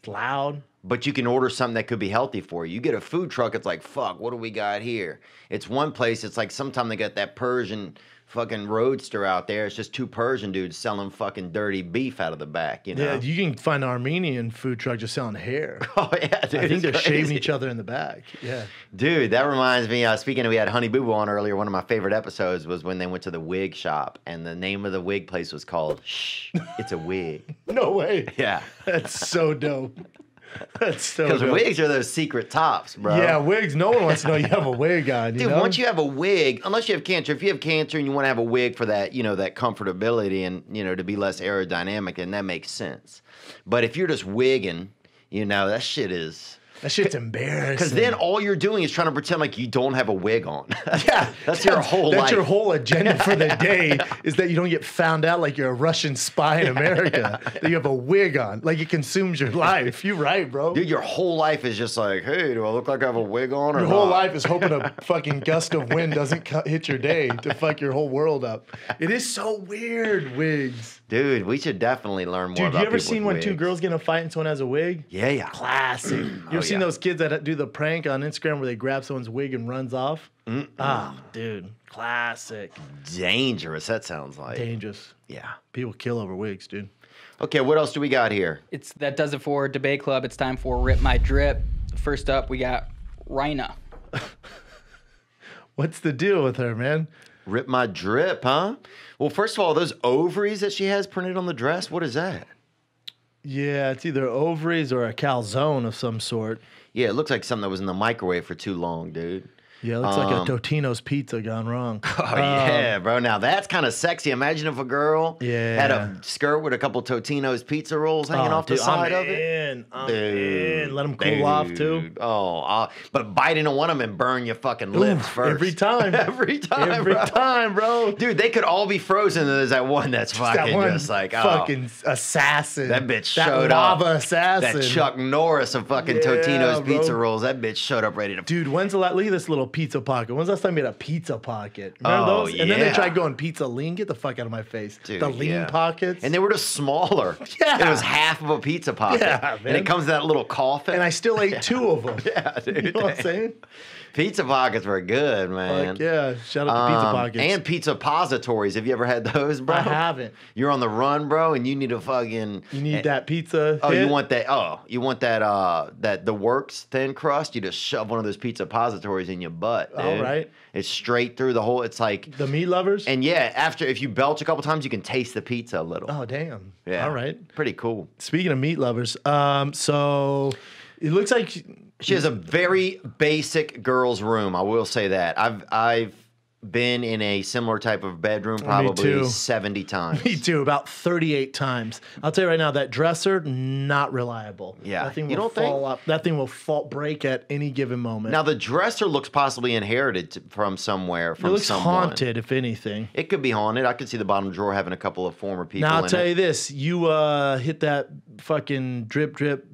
It's loud. But you can order something that could be healthy for you. You get a food truck, it's like, fuck, what do we got here? It's one place, it's like sometimes they got that Persian fucking roadster out there. It's just two Persian dudes selling fucking dirty beef out of the back, you know? Yeah, you can find an Armenian food truck just selling hair. Oh, yeah, dude, I think they're shaving each other in the back. Yeah. Dude, that reminds me, speaking of, we had Honey Boo Boo on earlier. One of my favorite episodes was when they went to the wig shop, and the name of the wig place was called Shh, It's a Wig. No way. Yeah. That's so dope. That's so good. Because wigs are those secret tops, bro. Yeah, wigs. No one wants to know you have a wig on. Dude, once you have a wig, unless you have cancer, if you have cancer and you want to have a wig for that, you know, that comfortability and, you know, to be less aerodynamic, and that makes sense. But if you're just wigging, you know, that shit is... That shit's embarrassing. Because then all you're doing is trying to pretend like you don't have a wig on. Yeah. That's your whole life. That's your whole agenda for the day is that you don't get found out like you're a Russian spy in America. That you have a wig on. Like it consumes your life. You're right, bro. Dude, your whole life is just like, hey, do I look like I have a wig on or not? Your whole life is hoping a fucking gust of wind doesn't hit your day to fuck your whole world up. It is so weird, wigs. Dude, we should definitely learn more about people with wigs. Dude, you ever seen when two girls get in a fight and someone has a wig? Yeah, yeah. Classic. You've seen those kids that do the prank on Instagram where they grab someone's wig and runs off? Mm-mm. Oh, dude. Classic. Dangerous, that sounds like. Dangerous. Yeah. People kill over wigs, dude. Okay, what else do we got here? That does it for Debate Club. It's time for Rip My Drip. First up, we got Rina. What's the deal with her, man? Rip my drip, huh? Well, first of all, those ovaries that she has printed on the dress, what is that? Yeah, it's either ovaries or a calzone of some sort. Yeah, it looks like something that was in the microwave for too long, dude. Yeah, it looks like a Totino's pizza gone wrong. Oh, yeah, bro. Now, that's kind of sexy. Imagine if a girl had a skirt with a couple Totino's pizza rolls hanging off the side of it. I'm in. Let them cool off, too. Oh, but bite into one of them and burn your fucking lips first. Every time. every time, bro. Dude, they could all be frozen. There's that one that's fucking assassin. That bitch showed up. That lava assassin. That Chuck Norris of fucking Totino's pizza rolls. That bitch showed up ready to... Dude, look at this little pizza pocket. When's the last time you had a pizza pocket? Remember those? And then they tried going pizza lean. Get the fuck out of my face. Dude, the lean pockets. And they were just smaller. Yeah. It was half of a pizza pocket. Yeah, man. And it comes in that little coffin. And I still ate two of them. Yeah, dude. You know what I'm saying? Pizza pockets were good, man. Fuck yeah. Shout out to pizza pockets. And pizza positories. Have you ever had those, bro? I haven't. You're on the run, bro, and you need a fucking... You need that pizza hit? You want that the works thin crust? You just shove one of those pizza positories in your butt, dude. All right. It's straight through the whole... It's like... The meat lovers? And yeah, after... If you belch a couple times, you can taste the pizza a little. Oh, damn. Yeah. All right. Pretty cool. Speaking of meat lovers, so... It looks like... She has a very basic girl's room. I will say that. I've been in a similar type of bedroom probably 70 times. Me too, about 38 times. I'll tell you right now, that dresser, not reliable. Yeah. That thing will fall up. That thing will break at any given moment. Now, the dresser looks possibly inherited from somewhere, from someone. It looks haunted, if anything. It could be haunted. I could see the bottom drawer having a couple of former people in it. Now, I'll tell you this. You hit that fucking drip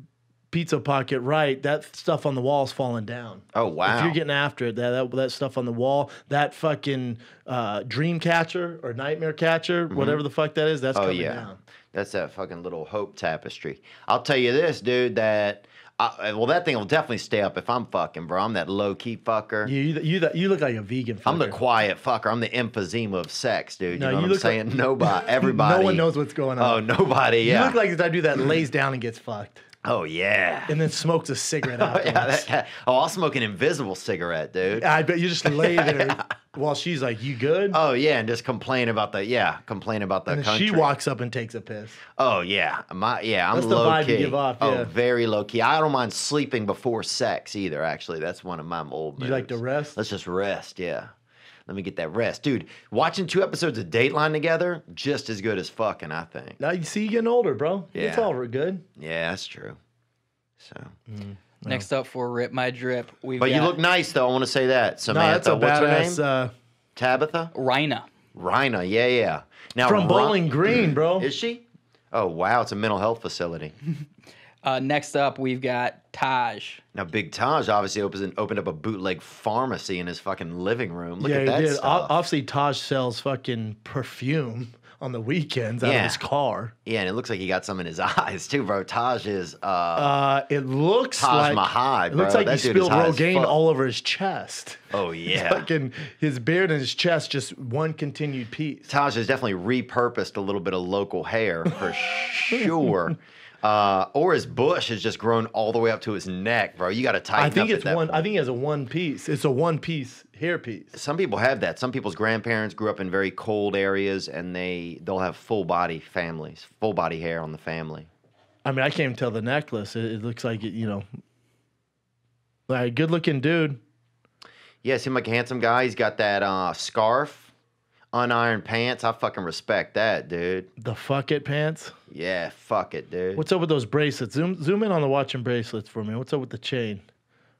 pizza pocket right, that stuff on the wall is falling down. Oh, wow. If you're getting after it, that stuff on the wall, that fucking dream catcher or nightmare catcher, whatever the fuck that is, that's coming down. That's that fucking little hope tapestry. I'll tell you this, dude, that... well, that thing will definitely stay up if I'm fucking, bro. I'm that low-key fucker. You look like a vegan fucker. I'm the quiet fucker. I'm the emphysema of sex, dude. You know what I'm saying? Like, everybody. No one knows what's going on. Oh, nobody, yeah. You look like the type of dude that lays down and gets fucked. Oh, yeah. And then smokes a cigarette afterwards. I'll smoke an invisible cigarette, dude. I bet you just lay there while she's like, you good? Oh, yeah, and just complain about the country. She walks up and takes a piss. Oh, yeah. I'm low-key. That's the vibe you give off, yeah. Oh, very low-key. I don't mind sleeping before sex either, actually. That's one of my old moves. You like to rest? Let's just rest, yeah. Let me get that rest. Dude, watching 2 episodes of Dateline together, just as good as fucking, I think. Now you see you getting older, bro. Yeah. It's all good. Yeah, that's true. So next up for Rip My Drip, you look nice, though. I want to say that. Samantha, what's her name? Tabitha? Rina, yeah. Now, from Bowling Green, bro. Is she? Oh, wow. It's a mental health facility. Next up, we've got Taj. Now, Big Taj obviously opened up a bootleg pharmacy in his fucking living room. Look at that stuff. Obviously, Taj sells fucking perfume on the weekends out of his car. Yeah, and it looks like he got some in his eyes too, bro. Taj is it looks Taj like Mahal, bro. It looks like that he spilled Rogaine all over his chest. Oh yeah, fucking his beard and his chest just one continued piece. Taj has definitely repurposed a little bit of local hair for sure. Or his bush has just grown all the way up to his neck, bro. You got to tighten. I think up it's one. Point. I think he has a one piece. It's a one piece hair piece. Some people have that. Some people's grandparents grew up in very cold areas, and they'll have full body families, full body hair on the family. I mean, I can't even tell the necklace. It looks like it, you know, like a good looking dude. Yeah, seemed like a handsome guy. He's got that scarf. Unironed pants. I fucking respect that, dude. The fuck it pants? Yeah, fuck it, dude. What's up with those bracelets? Zoom in on the watch and bracelets for me. What's up with the chain?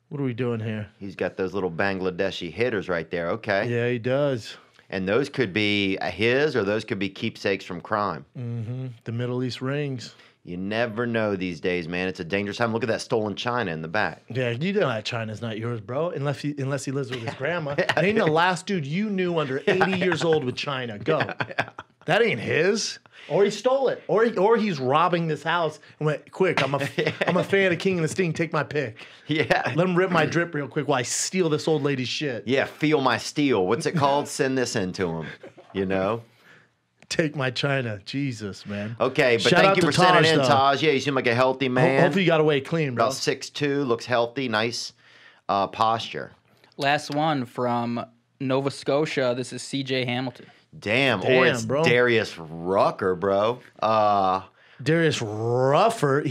What are we doing here? He's got those little Bangladeshi hitters right there. Okay. Yeah, he does. And those could be his or those could be keepsakes from crime. Mm-hmm. The Middle East rings. You never know these days, man. It's a dangerous time. Look at that stolen china in the back. Yeah, you know that china's not yours, bro. Unless he lives with his grandma. That ain't the last dude you knew under 80 years old with china. Go. That ain't his. Or he stole it. Or he's robbing this house and went, quick, I'm a fan of King and the Sting. Take my pick. Yeah. Let him rip my drip real quick while I steal this old lady's shit. Yeah, feel my steel. What's it called? Send this in to him, you know? Take my china. Jesus, man. Okay, but thank you for sending in, Taj. Yeah, you seem like a healthy man. Hopefully you got away clean, bro. About 6'2", looks healthy, nice posture. Last one from Nova Scotia. This is C.J. Hamilton. Damn, or it's bro. Darius Rucker, bro. Darius Ruffer.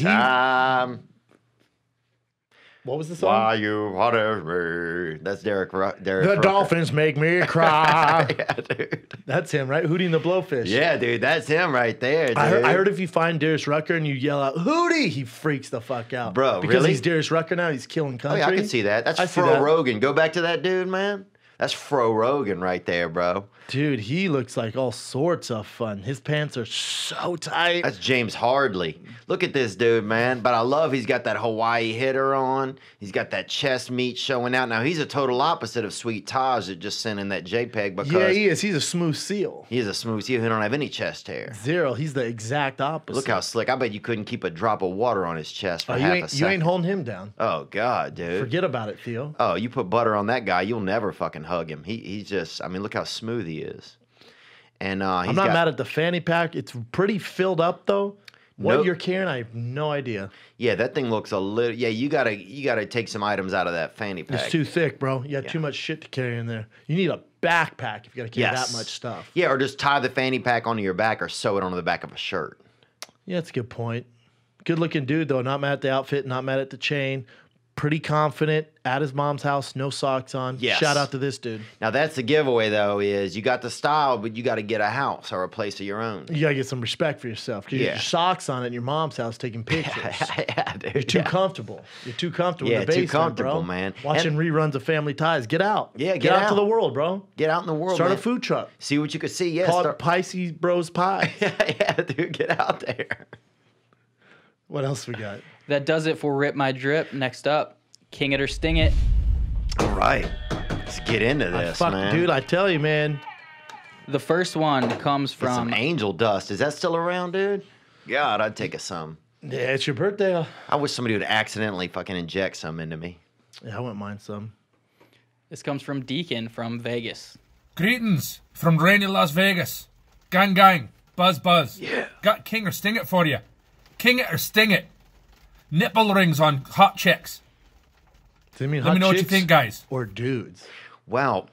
What was the song? Why you honor me. That's Derek Rucker. Dolphins make me cry. Yeah, dude. That's him, right? Hootie and the Blowfish. Yeah, dude. That's him right there, dude. I heard if you find Darius Rucker and you yell out, Hootie, he freaks the fuck out. Bro, because really? He's Darius Rucker now. He's killing country. Oh, yeah, I can see that. That's Fro Rogan. Go back to that dude, man. That's Fro Rogan right there, bro. Dude, he looks like all sorts of fun. His pants are so tight. That's James Hardley. Look at this dude, man. But I love he's got that Hawaii hitter on. He's got that chest meat showing out. Now, he's a total opposite of Sweet Taj that just sent in that JPEG because... Yeah, he is. He's a smooth seal. He is a smooth seal who don't have any chest hair. Zero. He's the exact opposite. Look how slick. I bet you couldn't keep a drop of water on his chest for half a second. You ain't holding him down. Oh, God, dude. Forget about it, Theo. Oh, you put butter on that guy, you'll never fucking hug him. He's just, I mean, look how smooth he is. And I'm not mad at the fanny pack. It's pretty filled up though. What you're carrying, I have no idea. Yeah, that thing looks a little. Yeah, you gotta take some items out of that fanny pack. It's too thick, bro. You got too much shit to carry in there. You need a backpack if you gotta carry that much stuff. Yeah, or just tie the fanny pack onto your back or sew it onto the back of a shirt. Yeah, that's a good point. Good looking dude though. Not mad at the outfit. Not mad at the chain. Pretty confident at his mom's house, no socks on. Yes. Shout out to this dude. Now, that's the giveaway, though, is you got the style, but you got to get a house or a place of your own. You got to get some respect for yourself. You got your socks on at your mom's house taking pictures. You're too comfortable. You're too comfortable in the basement, too comfortable, bro. Man. Watching reruns of Family Ties. Get out. Yeah, get out to the world, bro. Get out in the world, Start a food truck. See what you could see, yes. Call it Pisces Bros Pie. Yeah, dude, get out there. What else we got? That does it for Rip My Drip. Next up, King It or Sting It. All right. Let's get into this, man. Dude, I tell you, man. The first one comes from... It's some angel dust. Is that still around, dude? God, I'd take some. Yeah, it's your birthday. I wish somebody would accidentally fucking inject some into me. Yeah, I wouldn't mind some. This comes from Deacon from Vegas. Greetings from rainy Las Vegas. Gang, gang. Buzz, buzz. Yeah. Got King or Sting It for you. King It or Sting It. Nipple rings on hot chicks. Let me know what you think, guys. Or dudes. Wow,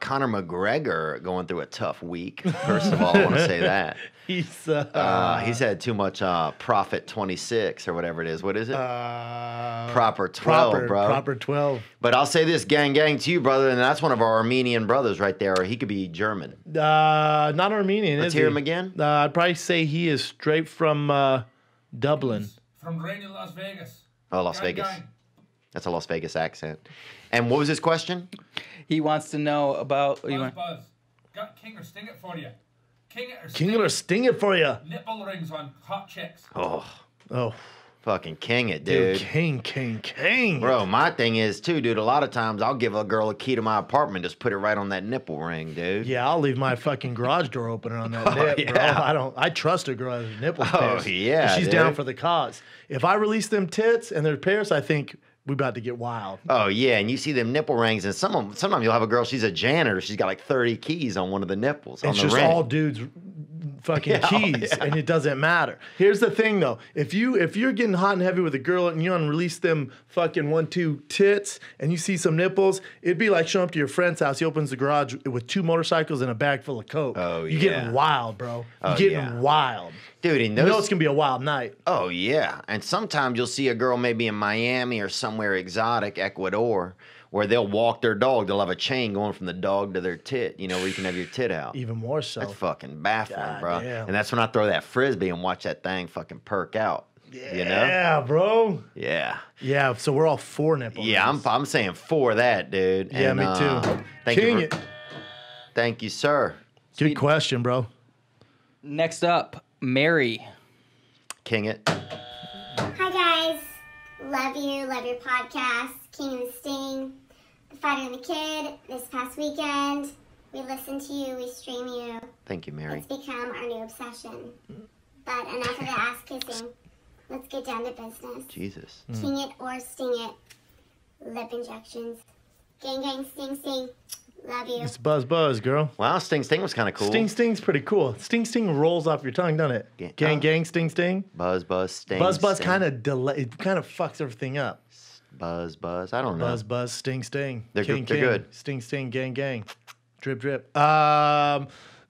Conor McGregor going through a tough week. First of all, I want to say that. He's had too much Profit 26 or whatever it is. What is it? Proper 12, bro. Proper 12. But I'll say this, gang, gang to you, brother, and that's one of our Armenian brothers right there, or he could be German. Not Armenian, is he? Let's hear him again. I'd probably say he is straight from Dublin. From rainy Las Vegas. Oh, Las Vegas. That's a Las Vegas accent. And what was his question? He wants to know about... Buzz. Got King or Sting It for you. King It or Sting It for you. Nipple rings on hot chicks. Oh. Oh. Fucking king it, dude. King. Bro, my thing is, too, dude, a lot of times I'll give a girl a key to my apartment, just put it right on that nipple ring, dude. Yeah, I'll leave my fucking garage door open on that nip, yeah. Bro. I trust a girl with nipples. Oh, pierced. Yeah, she's dude. Down for the cause. If I release them tits and they're pierced, I think we're about to get wild. Oh, yeah, and you see them nipple rings, and sometimes you'll have a girl, she's a janitor, she's got like 30 keys on one of the nipples. It's just all dudes... fucking yeah, keys, yeah. And it doesn't matter. Here's the thing, though. If you're getting hot and heavy with a girl and you don't release them fucking 1-2 tits and you see some nipples, it'd be like showing up to your friend's house. He opens the garage with 2 motorcycles and a bag full of coke. Oh, you're getting wild, bro. You're getting wild. Dude, and those, you know it's going to be a wild night. Oh, yeah. And sometimes you'll see a girl maybe in Miami or somewhere exotic, Ecuador, where they'll walk their dog. They'll have a chain going from the dog to their tit, you know, where you can have your tit out. Even more so. That's fucking baffling, God, bro. Damn. And that's when I throw that frisbee and watch that thing fucking perk out. Yeah, you know? Yeah, bro. Yeah. Yeah, so we're all for nipples. Yeah, I'm saying for that, dude. Yeah, and, me too. Thank you, sir. Good question, bro. Next up, Mary. King it. Hi, guys. Love you. Love your podcast, King and the Sting. Fighter and the Kid, this past weekend. We listen to you, we stream you. Thank you, Mary. It's become our new obsession. But enough of the ass kissing. Let's get down to business. Jesus. King it or sting it. Lip injections. Gang, gang, sting, sting. Love you. It's buzz, buzz, girl. Wow, sting, sting was kind of cool. Sting, sting's pretty cool. Sting, sting rolls off your tongue, doesn't it? Gang, gang, sting, sting. Buzz, buzz, sting. Buzz, buzz kind of fucks everything up. Buzz, buzz. I don't know. Buzz, buzz, sting, sting. They're good. Sting, sting, gang, gang. Drip, drip.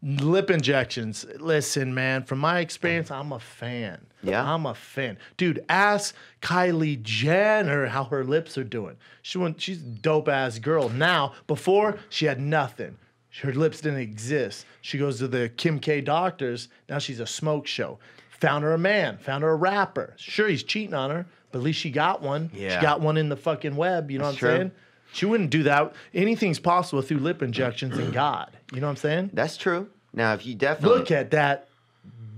Lip injections. Listen, man, from my experience, I'm a fan. Yeah? I'm a fan. Dude, ask Kylie Jenner how her lips are doing. She's a dope-ass girl. Now, before, she had nothing. Her lips didn't exist. She goes to the Kim K doctors. Now she's a smoke show. Found her a man. Found her a rapper. Sure, he's cheating on her. But at least she got one. Yeah. She got one in the fucking web. You know what I'm saying? She wouldn't do that. Anything's possible through lip injections and God. You know what I'm saying? That's true. Now, if you definitely... Look at that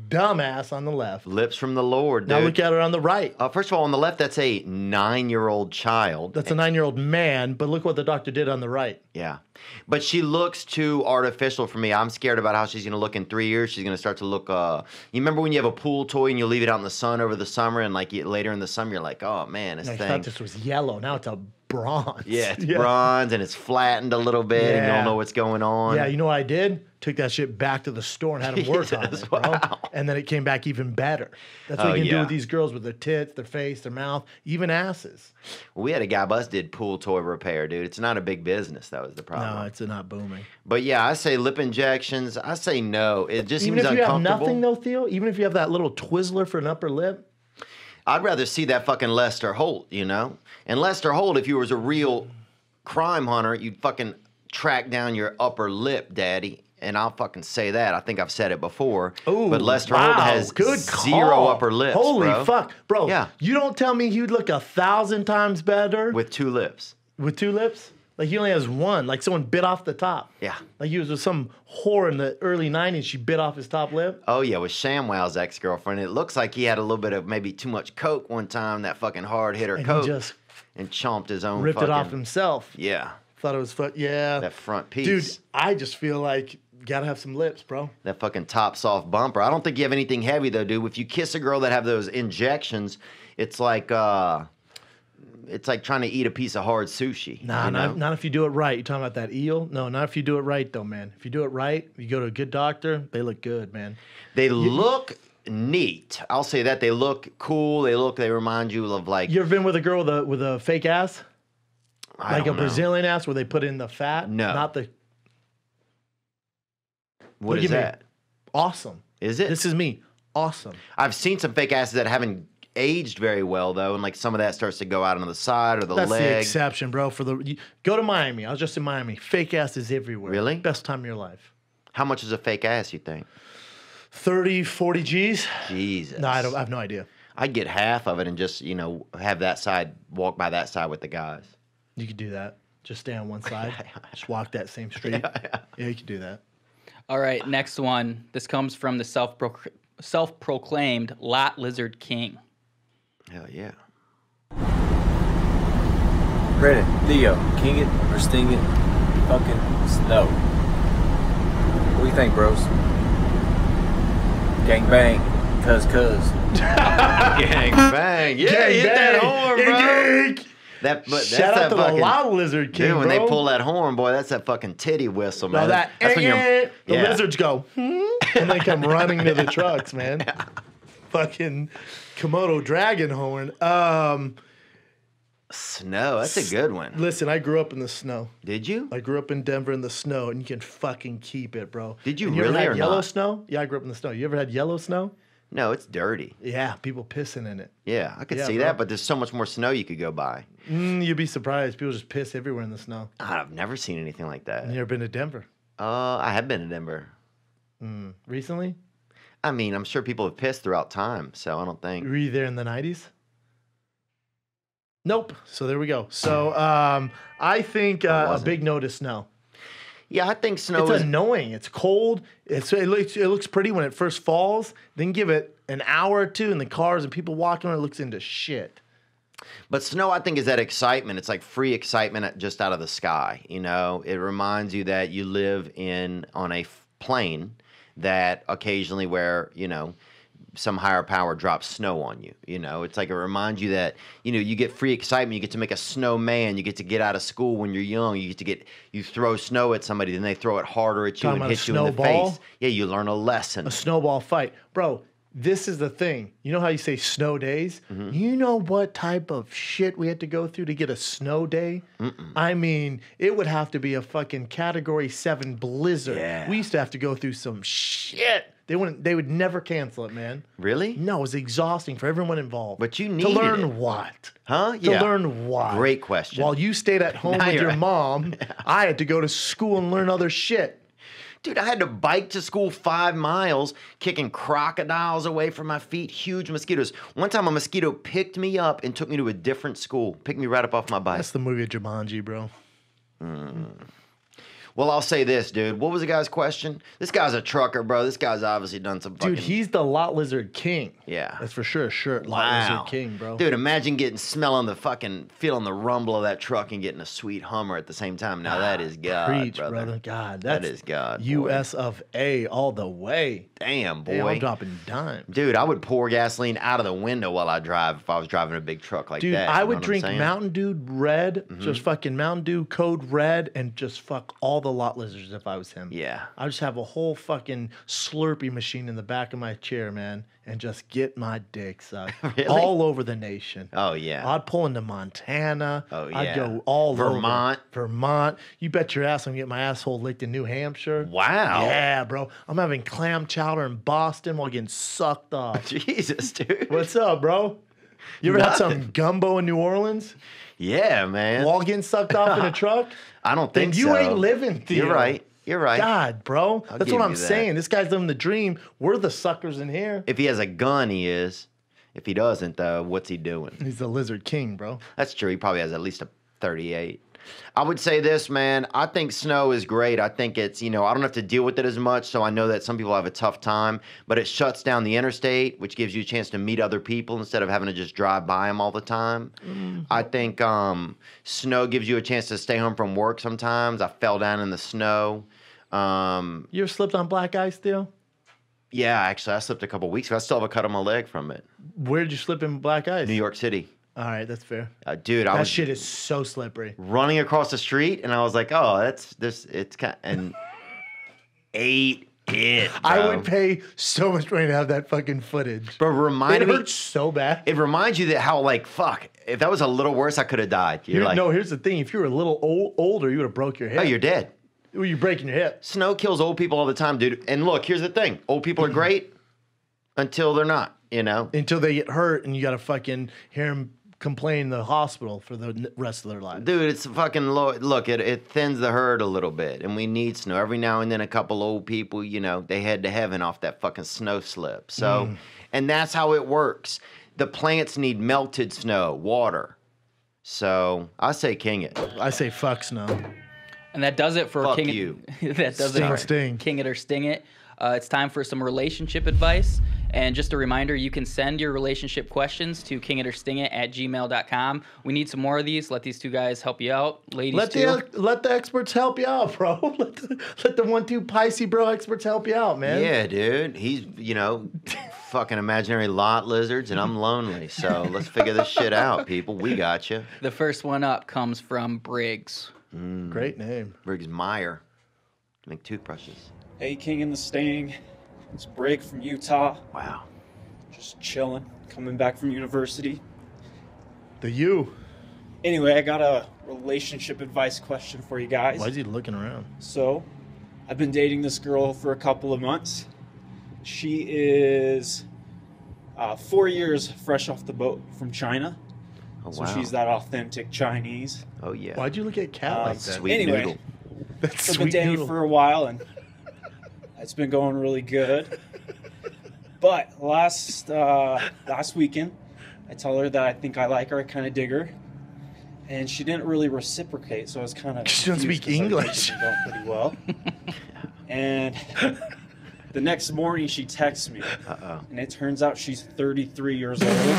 dumbass on the left. Lips from the Lord, dude. Now look at her on the right. First of all, on the left, that's a 9-year-old child. That's a 9-year-old man, but look what the doctor did on the right. Yeah. But she looks too artificial for me. I'm scared about how she's going to look in 3 years. She's going to start to look... you remember when you have a pool toy and you leave it out in the sun over the summer, and like later in the summer, you're like, oh, man, this thing... I thought this was yellow. Now it's a... bronze. Yeah, it's bronze, and it's flattened a little bit, and you don't know what's going on. Yeah, you know what I did? Took that shit back to the store and had them work on it, bro. Wow. And then it came back even better. That's what you can do with these girls, with their tits, their face, their mouth, even asses. We had a guy, Buzz, did pool toy repair, dude. It's not a big business. That was the problem. No, it's not booming. But yeah, I say lip injections. I say no. It just seems uncomfortable. Even if you have nothing, though, Theo, even if you have that little Twizzler for an upper lip, I'd rather see that fucking Lester Holt, you know? And Lester Holt, if you was a real crime hunter, you'd fucking track down your upper lip, daddy. And I'll fucking say that. I think I've said it before. Ooh, but Lester Holt has zero upper lips, Holy fuck. Bro, you don't tell me he'd look 1,000 times better. With 2 lips. With 2 lips? Like, he only has one. Like, someone bit off the top. Yeah. Like, he was with some whore in the early 90s. She bit off his top lip. Oh, yeah, with ShamWow's ex-girlfriend. It looks like he had a little bit of maybe too much coke one time, that fucking hard-hitter coke. And chomped his own ripped fucking... Ripped it off himself. Yeah. Thought it was... that front piece. Dude, I just feel like... Gotta have some lips, bro. That fucking top soft bumper. I don't think you have anything heavy, though, dude. If you kiss a girl that have those injections, it's like... It's like trying to eat a piece of hard sushi. Nah, you know? not if you do it right. You're talking about that eel? No, not if you do it right, though, man. If you do it right, you go to a good doctor, they look good, man. They look neat. I'll say that. They look cool. They remind you of like... You ever been with a girl with a fake ass? I don't know. Brazilian ass where they put in the fat? No. Not the... What is that? Me. Awesome. Is it? This is me. Awesome. I've seen some fake asses that haven't... aged very well, though, and like some of that starts to go out on the side or the leg. That's the exception, bro. Go to Miami. I was just in Miami. Fake ass is everywhere. Really? Best time of your life. How much is a fake ass, you think? 30, 40 G's. Jesus. No, I have no idea. I'd get half of it and just, you know, have that side, walk by that side with the guys. You could do that. Just stay on one side. Just walk that same street. Yeah, you could do that. All right, next one. This comes from the self-proclaimed Lot Lizard King. Hell yeah. Brendan, Theo, king it or sting it, fucking snow. What do you think, bros? Gang bang, cuz. Gang bang, yeah, gang, hit that horn, bro. Gang. That's shout out to fucking, the loud lizard king, dude, when bro. They pull that horn, boy, that's that fucking titty whistle, man. No, that's when you're, the lizards go, and they come running to the trucks, man. Yeah. Fucking Komodo dragon horn. Snow, that's a good one. Listen, I grew up in the snow. Did you? I grew up in Denver in the snow, and you can fucking keep it, bro. Did you really ever had yellow snow? Yeah, I grew up in the snow. You ever had yellow snow? No, it's dirty. Yeah, people pissing in it. Yeah, I could see that, but there's so much more snow you could go by. You'd be surprised. People just piss everywhere in the snow. I've never seen anything like that. You ever been to Denver? I have been to Denver. Recently? I mean, I'm sure people have pissed throughout time, so I don't think. Were you there in the 90s? Nope. So there we go. So I think a big no to snow. Yeah, I think snow is annoying. It's cold. It looks pretty when it first falls. Then give it an hour or two, and the cars and people walking on it looks into shit. But snow, I think, is that excitement. It's like free excitement just out of the sky. You know, it reminds you that you live on a plane that occasionally where, you know, some higher power drops snow on you. You know, it's like it reminds you that, you know, you get free excitement. You get to make a snowman. You get to get out of school when you're young. You get to you throw snow at somebody, then they throw it harder at you and hit you in the face. Yeah, you learn a lesson. A snowball fight. Bro, this is the thing. You know how you say snow days? Mm-hmm. You know what type of shit we had to go through to get a snow day? Mm-mm. I mean, it would have to be a fucking Category 7 blizzard. Yeah. We used to have to go through some shit. They would never cancel it, man. Really? No, it was exhausting for everyone involved. But you needed to learn what? Huh? Yeah. To learn what? Great question. While you stayed at home with your mom, I had to go to school and learn other shit. Dude, I had to bike to school 5 miles, kicking crocodiles away from my feet, huge mosquitoes. One time a mosquito picked me up and took me to a different school, picked me right up off my bike. That's the movie Jumanji, bro. Well, I'll say this, dude. What was the guy's question? This guy's a trucker, bro. This guy's obviously done some fucking... Dude, he's the lot lizard king. Yeah. That's for sure. Lot lizard king, bro. Dude, imagine feeling the rumble of that truck and getting a sweet Hummer at the same time. Now that is God, preach, brother. God. That is God, boy. U.S. of A all the way. Damn, boy. Damn, I'm dropping dimes. Dude, I would pour gasoline out of the window while I drive if I was driving a big truck like that. Dude, I would drink Mountain Dew Red, just fucking Mountain Dew Code Red, and just fuck all the lot lizards if I was him. Yeah. I just have a whole fucking Slurpee machine in the back of my chair, man, and just get my dick sucked. Really? All over the nation. Oh, yeah. I'd pull into Montana. Oh, yeah. I'd go all over. Vermont. You bet your ass I'm getting my asshole licked in New Hampshire. Wow. Yeah, bro. I'm having clam chowder in Boston while getting sucked off. Jesus, dude. What's up, bro? You ever had some gumbo in New Orleans? Yeah, man. While getting sucked off in a truck? I don't think so. You ain't living, Theo. You're right. You're right. God, bro. That's what I'm saying. This guy's living the dream. We're the suckers in here. If he has a gun, he is. If he doesn't, though, what's he doing? He's the lizard king, bro. That's true. He probably has at least a 38. I would say this, man. I think snow is great. I think it's, you know, I don't have to deal with it as much, so I know that some people have a tough time, but it shuts down the interstate, which gives you a chance to meet other people instead of having to just drive by them all the time. I think snow gives you a chance to stay home from work sometimes. I fell down in the snow. You ever slipped on black ice, Theo? Yeah, actually, I slipped a couple weeks ago. I still have a cut on my leg from it. Where did you slip in black ice? New York City. All right, that's fair. Dude, that shit is so slippery. Running across the street, and I was like, "Oh, it's kind." And ate it. Bro. I would pay so much money to have that fucking footage. But it hurts so bad. It reminds you that how like fuck. If that was a little worse, I could have died. No, here's the thing: if you were a little older, you would have broke your hip. Oh, you're dead. You're breaking your hip. Snow kills old people all the time, dude. And look, here's the thing: old people are great until they're not. You know, until they get hurt, and you gotta fucking hear them complain in the hospital for the rest of their life. Dude, it's fucking look, it thins the herd a little bit, and we need snow. Every now and then a couple old people, you know, they head to heaven off that fucking snow slip. So, and that's how it works. The plants need melted snow, water. So, I say king it. I say fuck snow. And that does it for king it. That does it for king it or sting it. It's time for some relationship advice. And just a reminder, you can send your relationship questions to kingitorstinger@gmail.com. We need some more of these. Let these two guys help you out. Ladies, let the experts help you out, bro. Let the 1-2 Pisces bro experts help you out, man. Yeah, dude. He's, you know, fucking imaginary lot lizards, and I'm lonely. So let's figure this shit out, people. We got you. The first one up comes from Briggs. Mm. Great name. Briggs Meyer. Make toothbrushes. Hey, King and the Sting. It's Briggs from Utah. Wow. Just chilling. Coming back from university. The U. Anyway, I got a relationship advice question for you guys. Why is he looking around? So, I've been dating this girl for a couple of months. She is 4 years fresh off the boat from China. Oh, wow. So she's that authentic Chinese. Oh, yeah. Why'd you look at Kat like that? Sweet anyway, noodle. That's I've been dating for a while, and it's been going really good. But last weekend, I tell her that I think I like her, I kind of dig her, and she didn't really reciprocate, so I was kind of she doesn't speak English. She's going pretty well. And the next morning, she texts me, and it turns out she's 33 years old.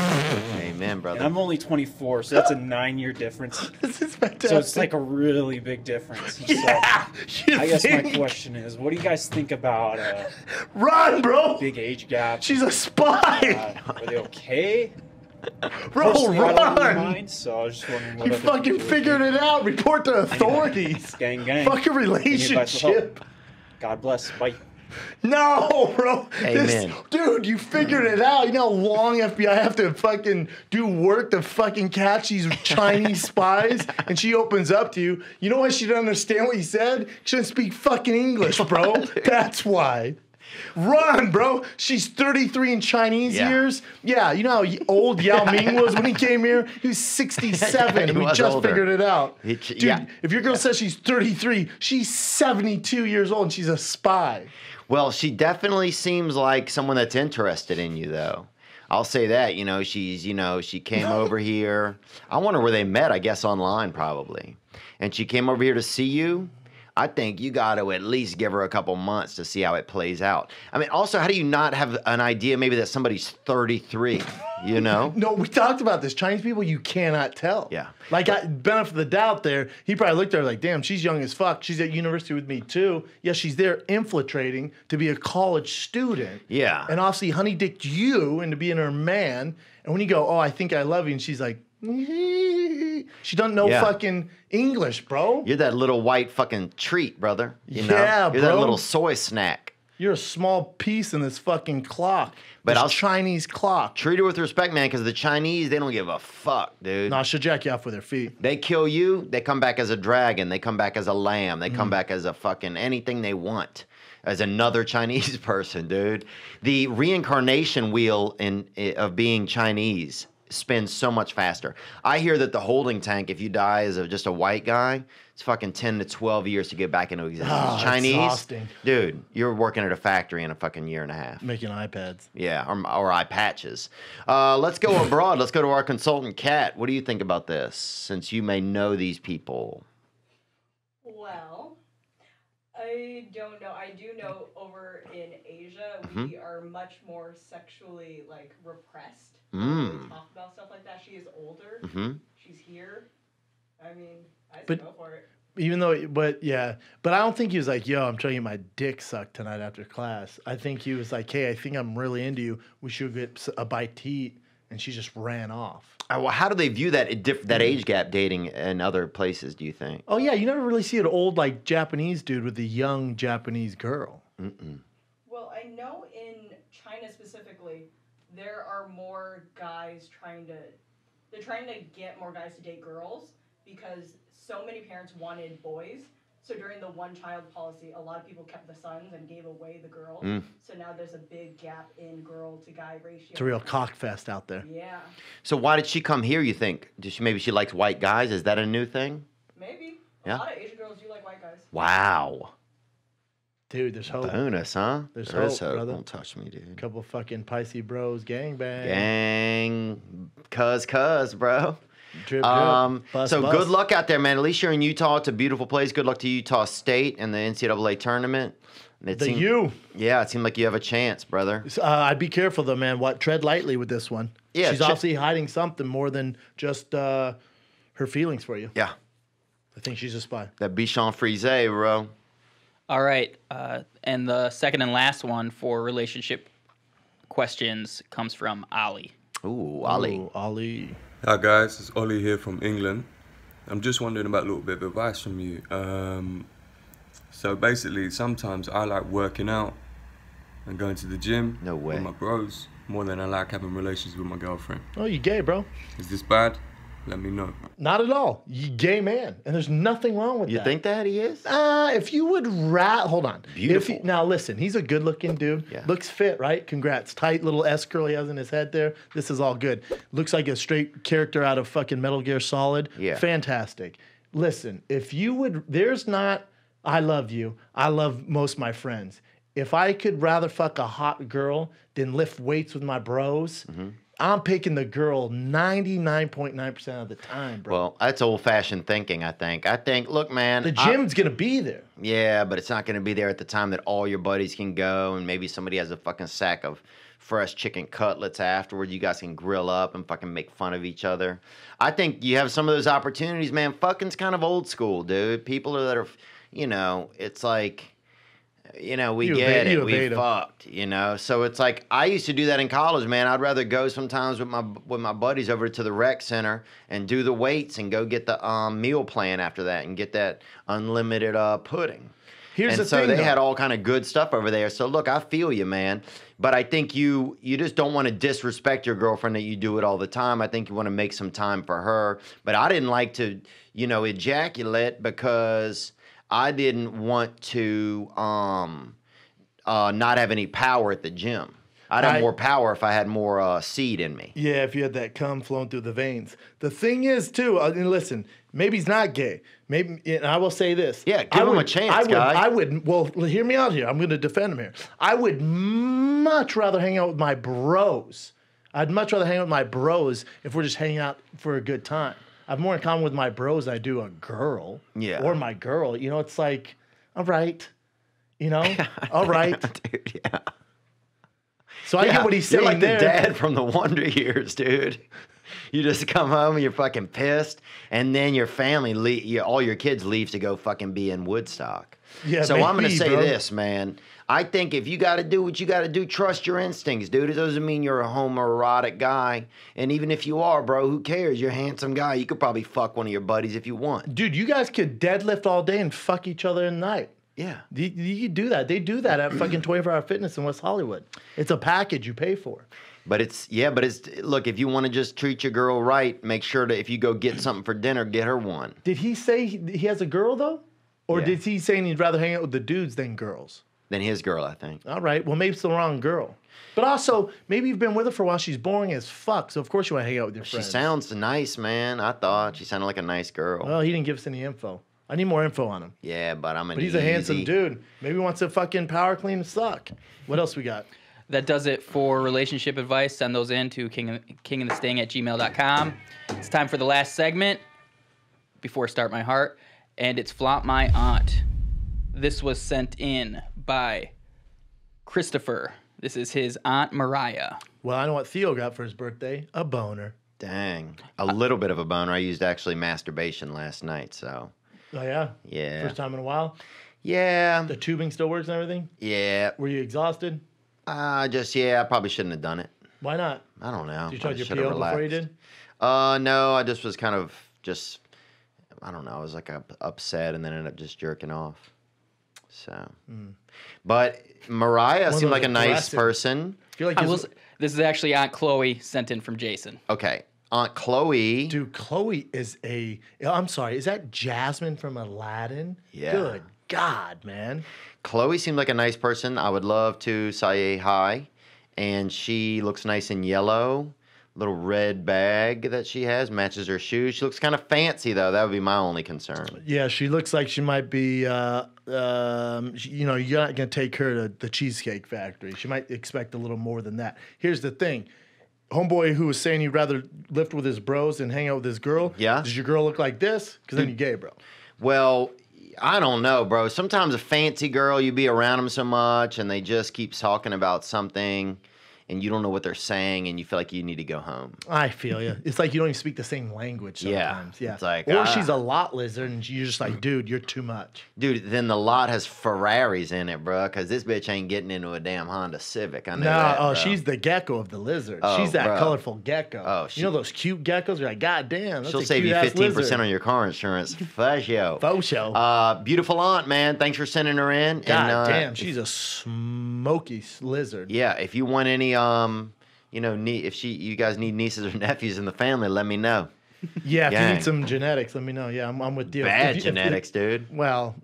Amen, brother. And I'm only 24, so that's a 9-year difference. This is fantastic. So it's like a really big difference. Yeah, so I guess my question is, what do you guys think about run, bro? Big age gap. She's a spy. Are they okay? Bro, personally, run! I don't really mind, so I was just wondering what you fucking figured it out. Report to authorities. Gang, gang. Fuck a relationship. God bless. Bye. No, bro. Amen. This, dude, you figured it out. You know how long FBI have to fucking do work to fucking catch these Chinese spies? And she opens up to you. You know why she didn't understand what you said? She didn't speak fucking English, bro. That's why. Run, bro. She's 33 in Chinese years. Yeah, you know how old Yao Ming was when he came here? He was 67. Yeah, he was older. Figured it out. Dude, if your girl says she's 33, she's 72 years old and she's a spy. Well, she definitely seems like someone that's interested in you, though. I'll say that. You know, she came over here. I wonder where they met, I guess, online probably. And she came over here to see you. I think you got to at least give her a couple months to see how it plays out. I mean, also, how do you not have an idea maybe that somebody's 33, you know? No, we talked about this. Chinese people, you cannot tell. Yeah. Like, benefit of the doubt there, he probably looked at her like, damn, she's young as fuck. She's at university with me, too. Yeah, she's there infiltrating to be a college student. Yeah. And obviously, honey-dicked you into being her man. And when you go, oh, I think I love you, and she's like, she doesn't know fucking English, bro. You're that little white fucking treat, brother. You know? Yeah, bro. You're that little soy snack. You're a small piece in this fucking clock. But this Chinese clock. Treat her with respect, man, because the Chinese, they don't give a fuck, dude. Nah, she'll jack you off with their feet. They kill you, they come back as a dragon. They come back as a lamb. They come back as a fucking anything they want. As another Chinese person, dude. The reincarnation wheel of being Chinese spins so much faster. I hear that the holding tank, if you die as just a white guy, it's fucking 10 to 12 years to get back into existence. Oh, Chinese, exhausting. Dude, you're working at a factory in a fucking 1.5 years. Making iPads. Yeah, or eye patches. Let's go abroad. Let's go to our consultant, Kat. What do you think about this, since you may know these people? Well, I don't know. I do know over in Asia, we are much more sexually, like, repressed. We talk about stuff like that. She is older. She's here. I mean, I go for it. But I don't think he was like, yo, I'm trying to get my dick sucked tonight after class. I think he was like, hey, I think I'm really into you. We should get a bite to eat. And she just ran off. Well, how do they view that age gap dating in other places, do you think? Oh, yeah. You never really see an old, like, Japanese dude with a young Japanese girl. Well, I know in China specifically, there are more guys trying to get more guys to date girls because so many parents wanted boys. So during the one-child policy, a lot of people kept the sons and gave away the girls. So now there's a big gap in girl-to-guy ratio. It's a real cockfest out there. Yeah. So why did she come here, you think? Maybe she likes white guys? Is that a new thing? Maybe. A lot of Asian girls do like white guys. Wow. Dude, there's hope. Bonus, huh? There's hope, brother. Don't touch me, dude. Couple fucking Pisces bros gangbang. Cuz, bro. Drip, drip. Bus, so bus. Good luck out there, man. At least you're in Utah. It's a beautiful place. Good luck to Utah State and the NCAA tournament. Yeah, it seemed like you have a chance, brother. I'd be careful, though, man. Tread lightly with this one. Yeah, she's obviously hiding something more than just her feelings for you. Yeah. I think she's a spy. That Bichon Frise, bro. All right. And the second and last one for relationship questions comes from Ali. Ooh, Ali. Ooh, Ali. Hi, guys. It's Ollie here from England. I'm just wondering about a little bit of advice from you. So basically, sometimes I like working out and going to the gym with my bros more than I like having relations with my girlfriend. Oh, you gay, bro. Is this bad? Let me know. Not at all. You gay man. And there's nothing wrong with that. You think that he is? If you would hold on. Beautiful. If you, now listen, he's a good looking dude. Yeah. Looks fit, right? Congrats. Tight little S curl he has in his head there. This is all good. Looks like a straight character out of fucking Metal Gear Solid. Yeah. Fantastic. Listen, if you would, there's not... I love you. I love most of my friends. If I could rather fuck a hot girl than lift weights with my bros, I'm picking the girl 99.9% of the time, bro. Well, that's old-fashioned thinking, I think. I think, look, man. The gym's going to be there. Yeah, but it's not going to be there at the time that all your buddies can go, and maybe somebody has a fucking sack of fresh chicken cutlets afterward. You guys can grill up and fucking make fun of each other. I think you have some of those opportunities, man. Fucking's kind of old school, dude. People that are... You know, it's like, you know, we get it. We fucked, you know. So it's like I used to do that in college, man. I'd rather go sometimes with my buddies over to the rec center and do the weights and go get the meal plan after that and get that unlimited pudding. Here's the thing, so they had all kind of good stuff over there. So look, I feel you, man. But I think you just don't want to disrespect your girlfriend that you do it all the time. I think you want to make some time for her. But I didn't like to, you know, ejaculate because I didn't want to not have any power at the gym. I'd have more power if I had more seed in me. Yeah, if you had that cum flowing through the veins. The thing is, too, and listen, maybe he's not gay. Maybe, and I will say this. Yeah, give him a chance, guy. Well, hear me out here. I'm going to defend him here. I would much rather hang out with my bros. I'd much rather hang out with my bros if we're just hanging out for a good time. I have more in common with my bros than I do a girl or my girl. You know, it's like, all right, you know, all right. Dude, yeah. So I get what he's saying there. You're like the dad from The Wonder Years, dude. You just come home and you're fucking pissed, and then your family, all your kids leave to go fucking be in Woodstock. Yeah, so I'm going to say this, man. I think if you got to do what you got to do, trust your instincts, dude. It doesn't mean you're a homoerotic guy. And even if you are, bro, who cares? You're a handsome guy. You could probably fuck one of your buddies if you want. Dude, you guys could deadlift all day and fuck each other at night. Yeah. You could do that. They do that at fucking 24 Hour Fitness in West Hollywood. It's a package you pay for. But it's, yeah, but it's, look, if you want to just treat your girl right, make sure that if you go get something for dinner, get her one. Did he say he has a girl, though? Or did he say he'd rather hang out with the dudes than girls? Than his girl, I think. All right. Well, maybe it's the wrong girl. But also, maybe you've been with her for a while. She's boring as fuck. So, of course, you want to hang out with your friends. She sounds nice, man. I thought she sounded like a nice girl. Well, he didn't give us any info. I need more info on him. Yeah, but I'm an easy. But he's a handsome dude. Maybe he wants to fucking power clean and suck. What else we got? That does it for relationship advice. Send those in to kingandthesting@gmail.com. It's time for the last segment before Start My Heart. And it's Flop My Aunt. This was sent in by Christopher. This is his Aunt Mariah. Well, I know what Theo got for his birthday. A boner. Dang. A little bit of a boner. I used actually masturbation last night, so. Oh, yeah? Yeah. First time in a while? Yeah. The tubing still works and everything? Yeah. Were you exhausted? I probably shouldn't have done it. Why not? I don't know. Did you try your PO before you did? No, I just was kind of just... I don't know, I was like upset and then ended up just jerking off. So, but Mariah seemed like a nice person. This is actually Aunt Chloe sent in from Jason. Okay, Aunt Chloe. Dude, Chloe is a, I'm sorry, is that Jasmine from Aladdin? Yeah. Good God, man. Chloe seemed like a nice person. I would love to say hi. And she looks nice in yellow. Little red bag that she has matches her shoes. She looks kind of fancy, though. That would be my only concern. Yeah, she looks like she might be, you know, you're not going to take her to the Cheesecake Factory. She might expect a little more than that. Here's the thing. homeboy who was saying he'd rather lift with his bros than hang out with his girl. Yeah. Does your girl look like this? Because then you're gay, bro. Well, I don't know, bro. Sometimes a fancy girl, you be around them so much, and they just keep talking about something, and you don't know what they're saying, and you feel like you need to go home. I feel you. It's like you don't even speak the same language sometimes. Yeah. It's like, or she's a lot lizard, and you're just like, dude, you're too much. Dude, then the lot has Ferraris in it, bro, because this bitch ain't getting into a damn Honda Civic. I know that, bro. She's the gecko of the lizard. Oh, she's that colorful gecko. Oh, you know those cute geckos? You're like, God damn, that's she'll save you 15% on your car insurance. Faux show. Beautiful aunt, man. Thanks for sending her in. God damn, she's a smoky lizard. Yeah, if you want any you know, if you guys need nieces or nephews in the family, let me know. Yeah, if you need some genetics, let me know. Yeah, I'm with you. Bad genetics, dude. Well.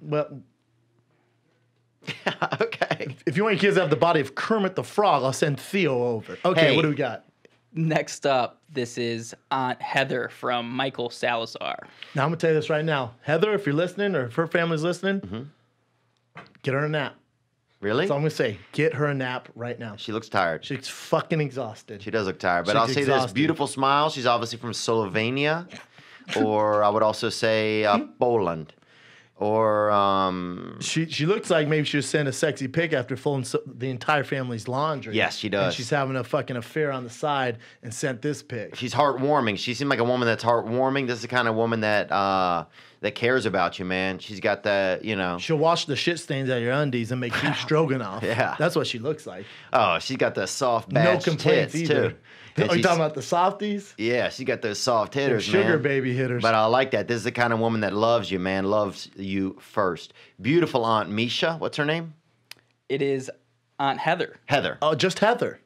Okay. If you want your kids to have the body of Kermit the Frog, I'll send Theo over. Okay, hey, what do we got? Next up, this is Aunt Heather from Michael Salazar. Now, I'm going to tell you this right now. Heather, if you're listening or if her family's listening, get her a nap. Really? So I'm going to say, get her a nap right now. She looks tired. She's fucking exhausted. She does look tired. But I'll say this beautiful smile. She's obviously from Slovenia. Or I would also say Poland. Or... She looks like maybe she was sent a sexy pic after folding the entire family's laundry. Yes, she does. And she's having a fucking affair on the side and sent this pic. She's heartwarming. She seemed like a woman that's heartwarming. This is the kind of woman that... that cares about you, man. She's got that, you know. She'll wash the shit stains out of your undies and make you stroganoff. Yeah. That's what she looks like. Oh, she's got the soft batch tits, either. Too. And are you talking about the softies? Yeah, she got those soft hitters, man. Sugar baby hitters. But I like that. This is the kind of woman that loves you, man. Loves you first. Beautiful Aunt Misha. What's her name? It is Aunt Heather. Heather. Oh, just Heather.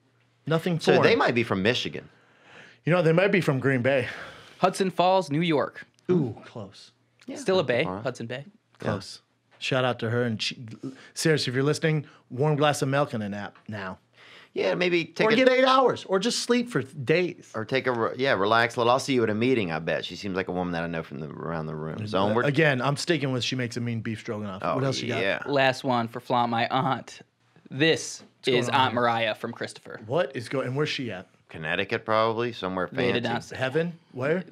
Nothing foreign. So they might be from Michigan. You know, they might be from Green Bay. Hudson Falls, New York. Ooh, close. Yeah. Still a bay, Hudson Bay. Close. Yeah. Shout out to her. And she, seriously, if you're listening, warm glass of milk and a nap now. Yeah, maybe take get 8 hours, or just sleep for days, or take a relax a little. I'll see you at a meeting. I bet she seems like a woman that I know from around the room. So again, I'm sticking with she makes a mean beef stroganoff. Oh, what else you got? Yeah. Last one for flaunt my aunt. This is Aunt Mariah from Christopher. What is going? And where's she at? Connecticut, probably somewhere fancy. They did not say. Heaven? Where?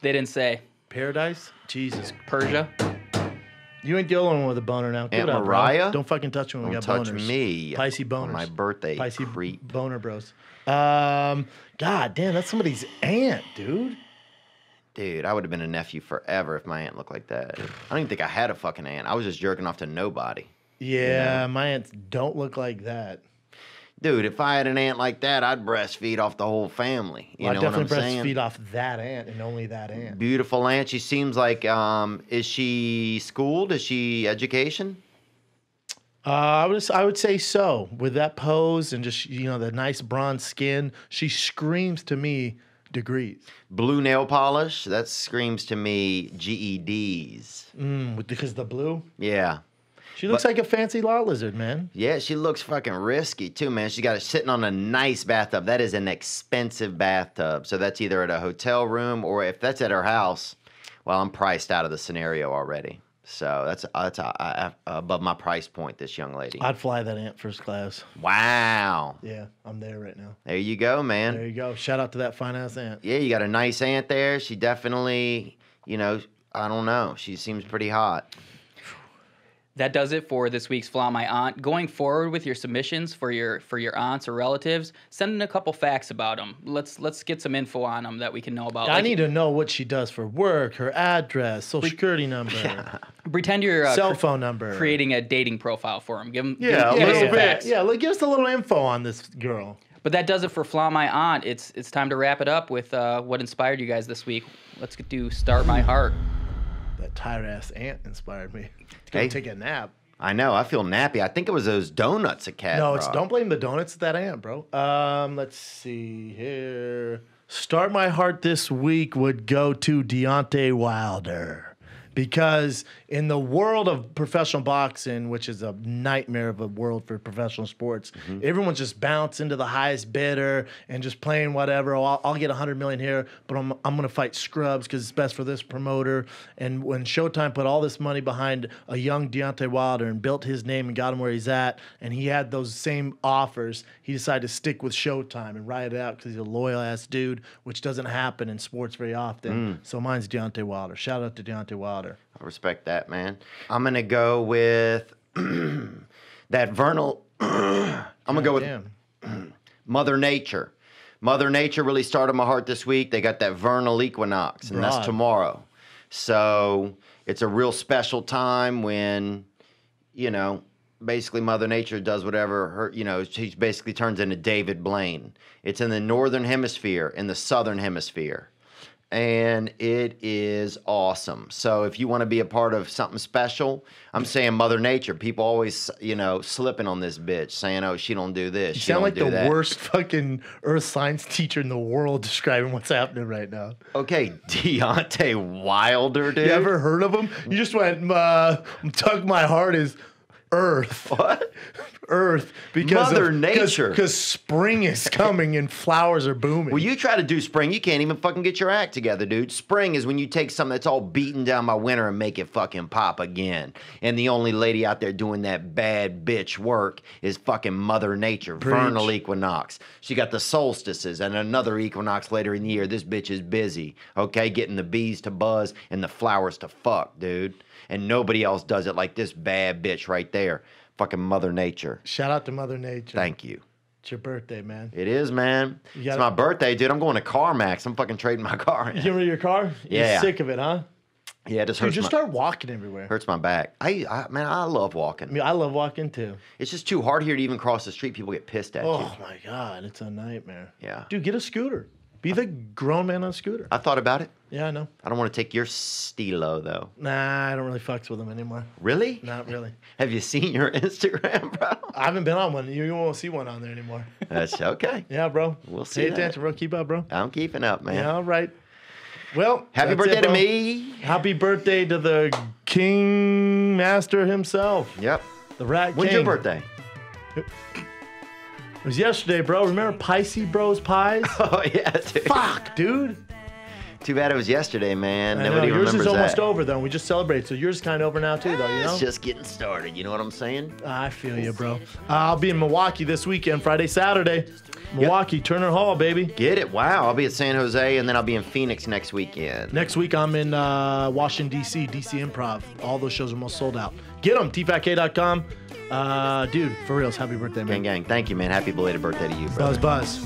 They didn't say. Paradise? Jesus. Persia? You ain't the only one with a boner now. Aunt Mariah? Bro. Don't fucking touch me when we got boners. Don't touch me. Pisces boners. On my birthday. Pisces creep. Boner bros. God damn, that's somebody's aunt, dude. Dude, I would have been a nephew forever if my aunt looked like that. I don't even think I had a fucking aunt. I was just jerking off to nobody. Yeah, you know? My aunts don't look like that. Dude, if I had an aunt like that, I'd breastfeed off the whole family. You know what I'm saying? I'd definitely breastfeed off that aunt and only that aunt. Beautiful aunt. She seems like, is she schooled? Is she education? I would say so. With that pose and just, you know, the nice bronze skin, she screams to me degrees. Blue nail polish, that screams to me GEDs. Because the blue? Yeah. She looks like a fancy lot lizard, man. Yeah, she looks fucking risky, too, man. She got it sitting on a nice bathtub. That is an expensive bathtub. So that's either at a hotel room or if that's at her house, well, I'm priced out of the scenario already. So that's above my price point, this young lady. I'd fly that aunt first class. Wow. Yeah, I'm there right now. There you go, man. There you go. Shout out to that fine-ass aunt. Yeah, you got a nice aunt there. She definitely, you know, I don't know. She seems pretty hot. That does it for this week's Flaunt My Aunt. Going forward with your submissions for your aunts or relatives, send in a couple facts about them. Let's get some info on them that we can know about. I need to know what she does for work, her address, social security number. Yeah. Pretend you're cell phone number. Creating a dating profile for them. Give them a little bit. Yeah, give us a little info on this girl. But that does it for Flaunt My Aunt. It's time to wrap it up with what inspired you guys this week. Let's do Start My Heart. That tired-ass aunt inspired me to go take a nap. I know. I feel nappy. I think it was those donuts at KATS. No, don't blame the donuts at that aunt, bro. Let's see here. Start My Heart this week would go to Deontay Wilder. because in the world of professional boxing, which is a nightmare of a world for professional sports, mm-hmm. everyone's just bouncing to the highest bidder and just playing whatever. Oh, I'll get $100 million here, but I'm going to fight scrubs because it's best for this promoter. And when Showtime put all this money behind a young Deontay Wilder and built his name and got him where he's at, and he had those same offers, he decided to stick with Showtime and ride it out because he's a loyal-ass dude, which doesn't happen in sports very often. Mm. So mine's Deontay Wilder. Shout out to Deontay Wilder. I respect that, man. I'm going to go with that vernal... I'm going to go with Mother Nature. Mother Nature really started my heart this week. They got that vernal equinox, and that's tomorrow. So it's a real special time when, you know... basically, Mother Nature does whatever her, you know, she basically turns into David Blaine. It's in the northern hemisphere, in the southern hemisphere. And it is awesome. So if you want to be a part of something special, I'm saying Mother Nature. People always, you know, slipping on this bitch, saying, oh, she don't do this. You sound like the worst fucking earth science teacher in the world describing what's happening right now. Okay, Deontay Wilder, dude. You ever heard of him? You just went, tug my heart is... Earth. What? Earth. Because Mother Nature. Because spring is coming and flowers are booming. Well, you try to do spring, you can't even fucking get your act together, dude. Spring is when you take something that's all beaten down by winter and make it fucking pop again. And the only lady out there doing that bad bitch work is fucking Mother Nature. Preach. Vernal equinox. She got the solstices and another equinox later in the year. This bitch is busy, okay? Getting the bees to buzz and the flowers to fuck, dude. And nobody else does it like this bad bitch right there. Fucking Mother Nature. Shout out to Mother Nature. Thank you. It's your birthday, man. It is, man. It's my birthday, dude. I'm going to CarMax. I'm fucking trading my car in. You remember your car? Yeah. You're sick of it, huh? Yeah, it just hurts. You just start walking everywhere. Hurts my back. Man, I love walking. I mean, I love walking too. It's just too hard here to even cross the street. People get pissed at you. Oh my God, it's a nightmare. Yeah. Dude, get a scooter. Be the grown man on a scooter. I thought about it. Yeah, I know. I don't want to take your Stilo, though. Nah, I don't really fucks with him anymore. Really? Not really. Have you seen your Instagram, bro? I haven't been on one. You won't see one on there anymore. That's okay. Yeah, bro. We'll see. Pay attention, bro. Keep up, bro. I'm keeping up, man. Yeah, all right. Well, happy birthday to me. Happy birthday to the King Master himself. Yep. The Rat King. When's your birthday? It was yesterday, bro. Remember Pisces Bros Pies? Oh, yeah, dude. Fuck, dude. Too bad it was yesterday, man. Nobody remembers that. Yours is almost over, though. We just celebrated, so yours is kind of over now, too, though, you know? It's just getting started. You know what I'm saying? I feel you, bro. I'll be in Milwaukee this weekend, Friday, Saturday. Milwaukee, yep. Turner Hall, baby. Get it. Wow. I'll be at San Jose, and then I'll be in Phoenix next weekend. Next week, I'm in Washington, D.C., D.C. Improv. All those shows are almost sold out. Get them, tfatk.com. Dude, for reals, happy birthday, man. Gang, gang. Thank you, man. Happy belated birthday to you, brother. Buzz, buzz.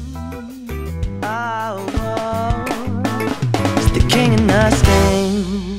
It's the King and the Sting.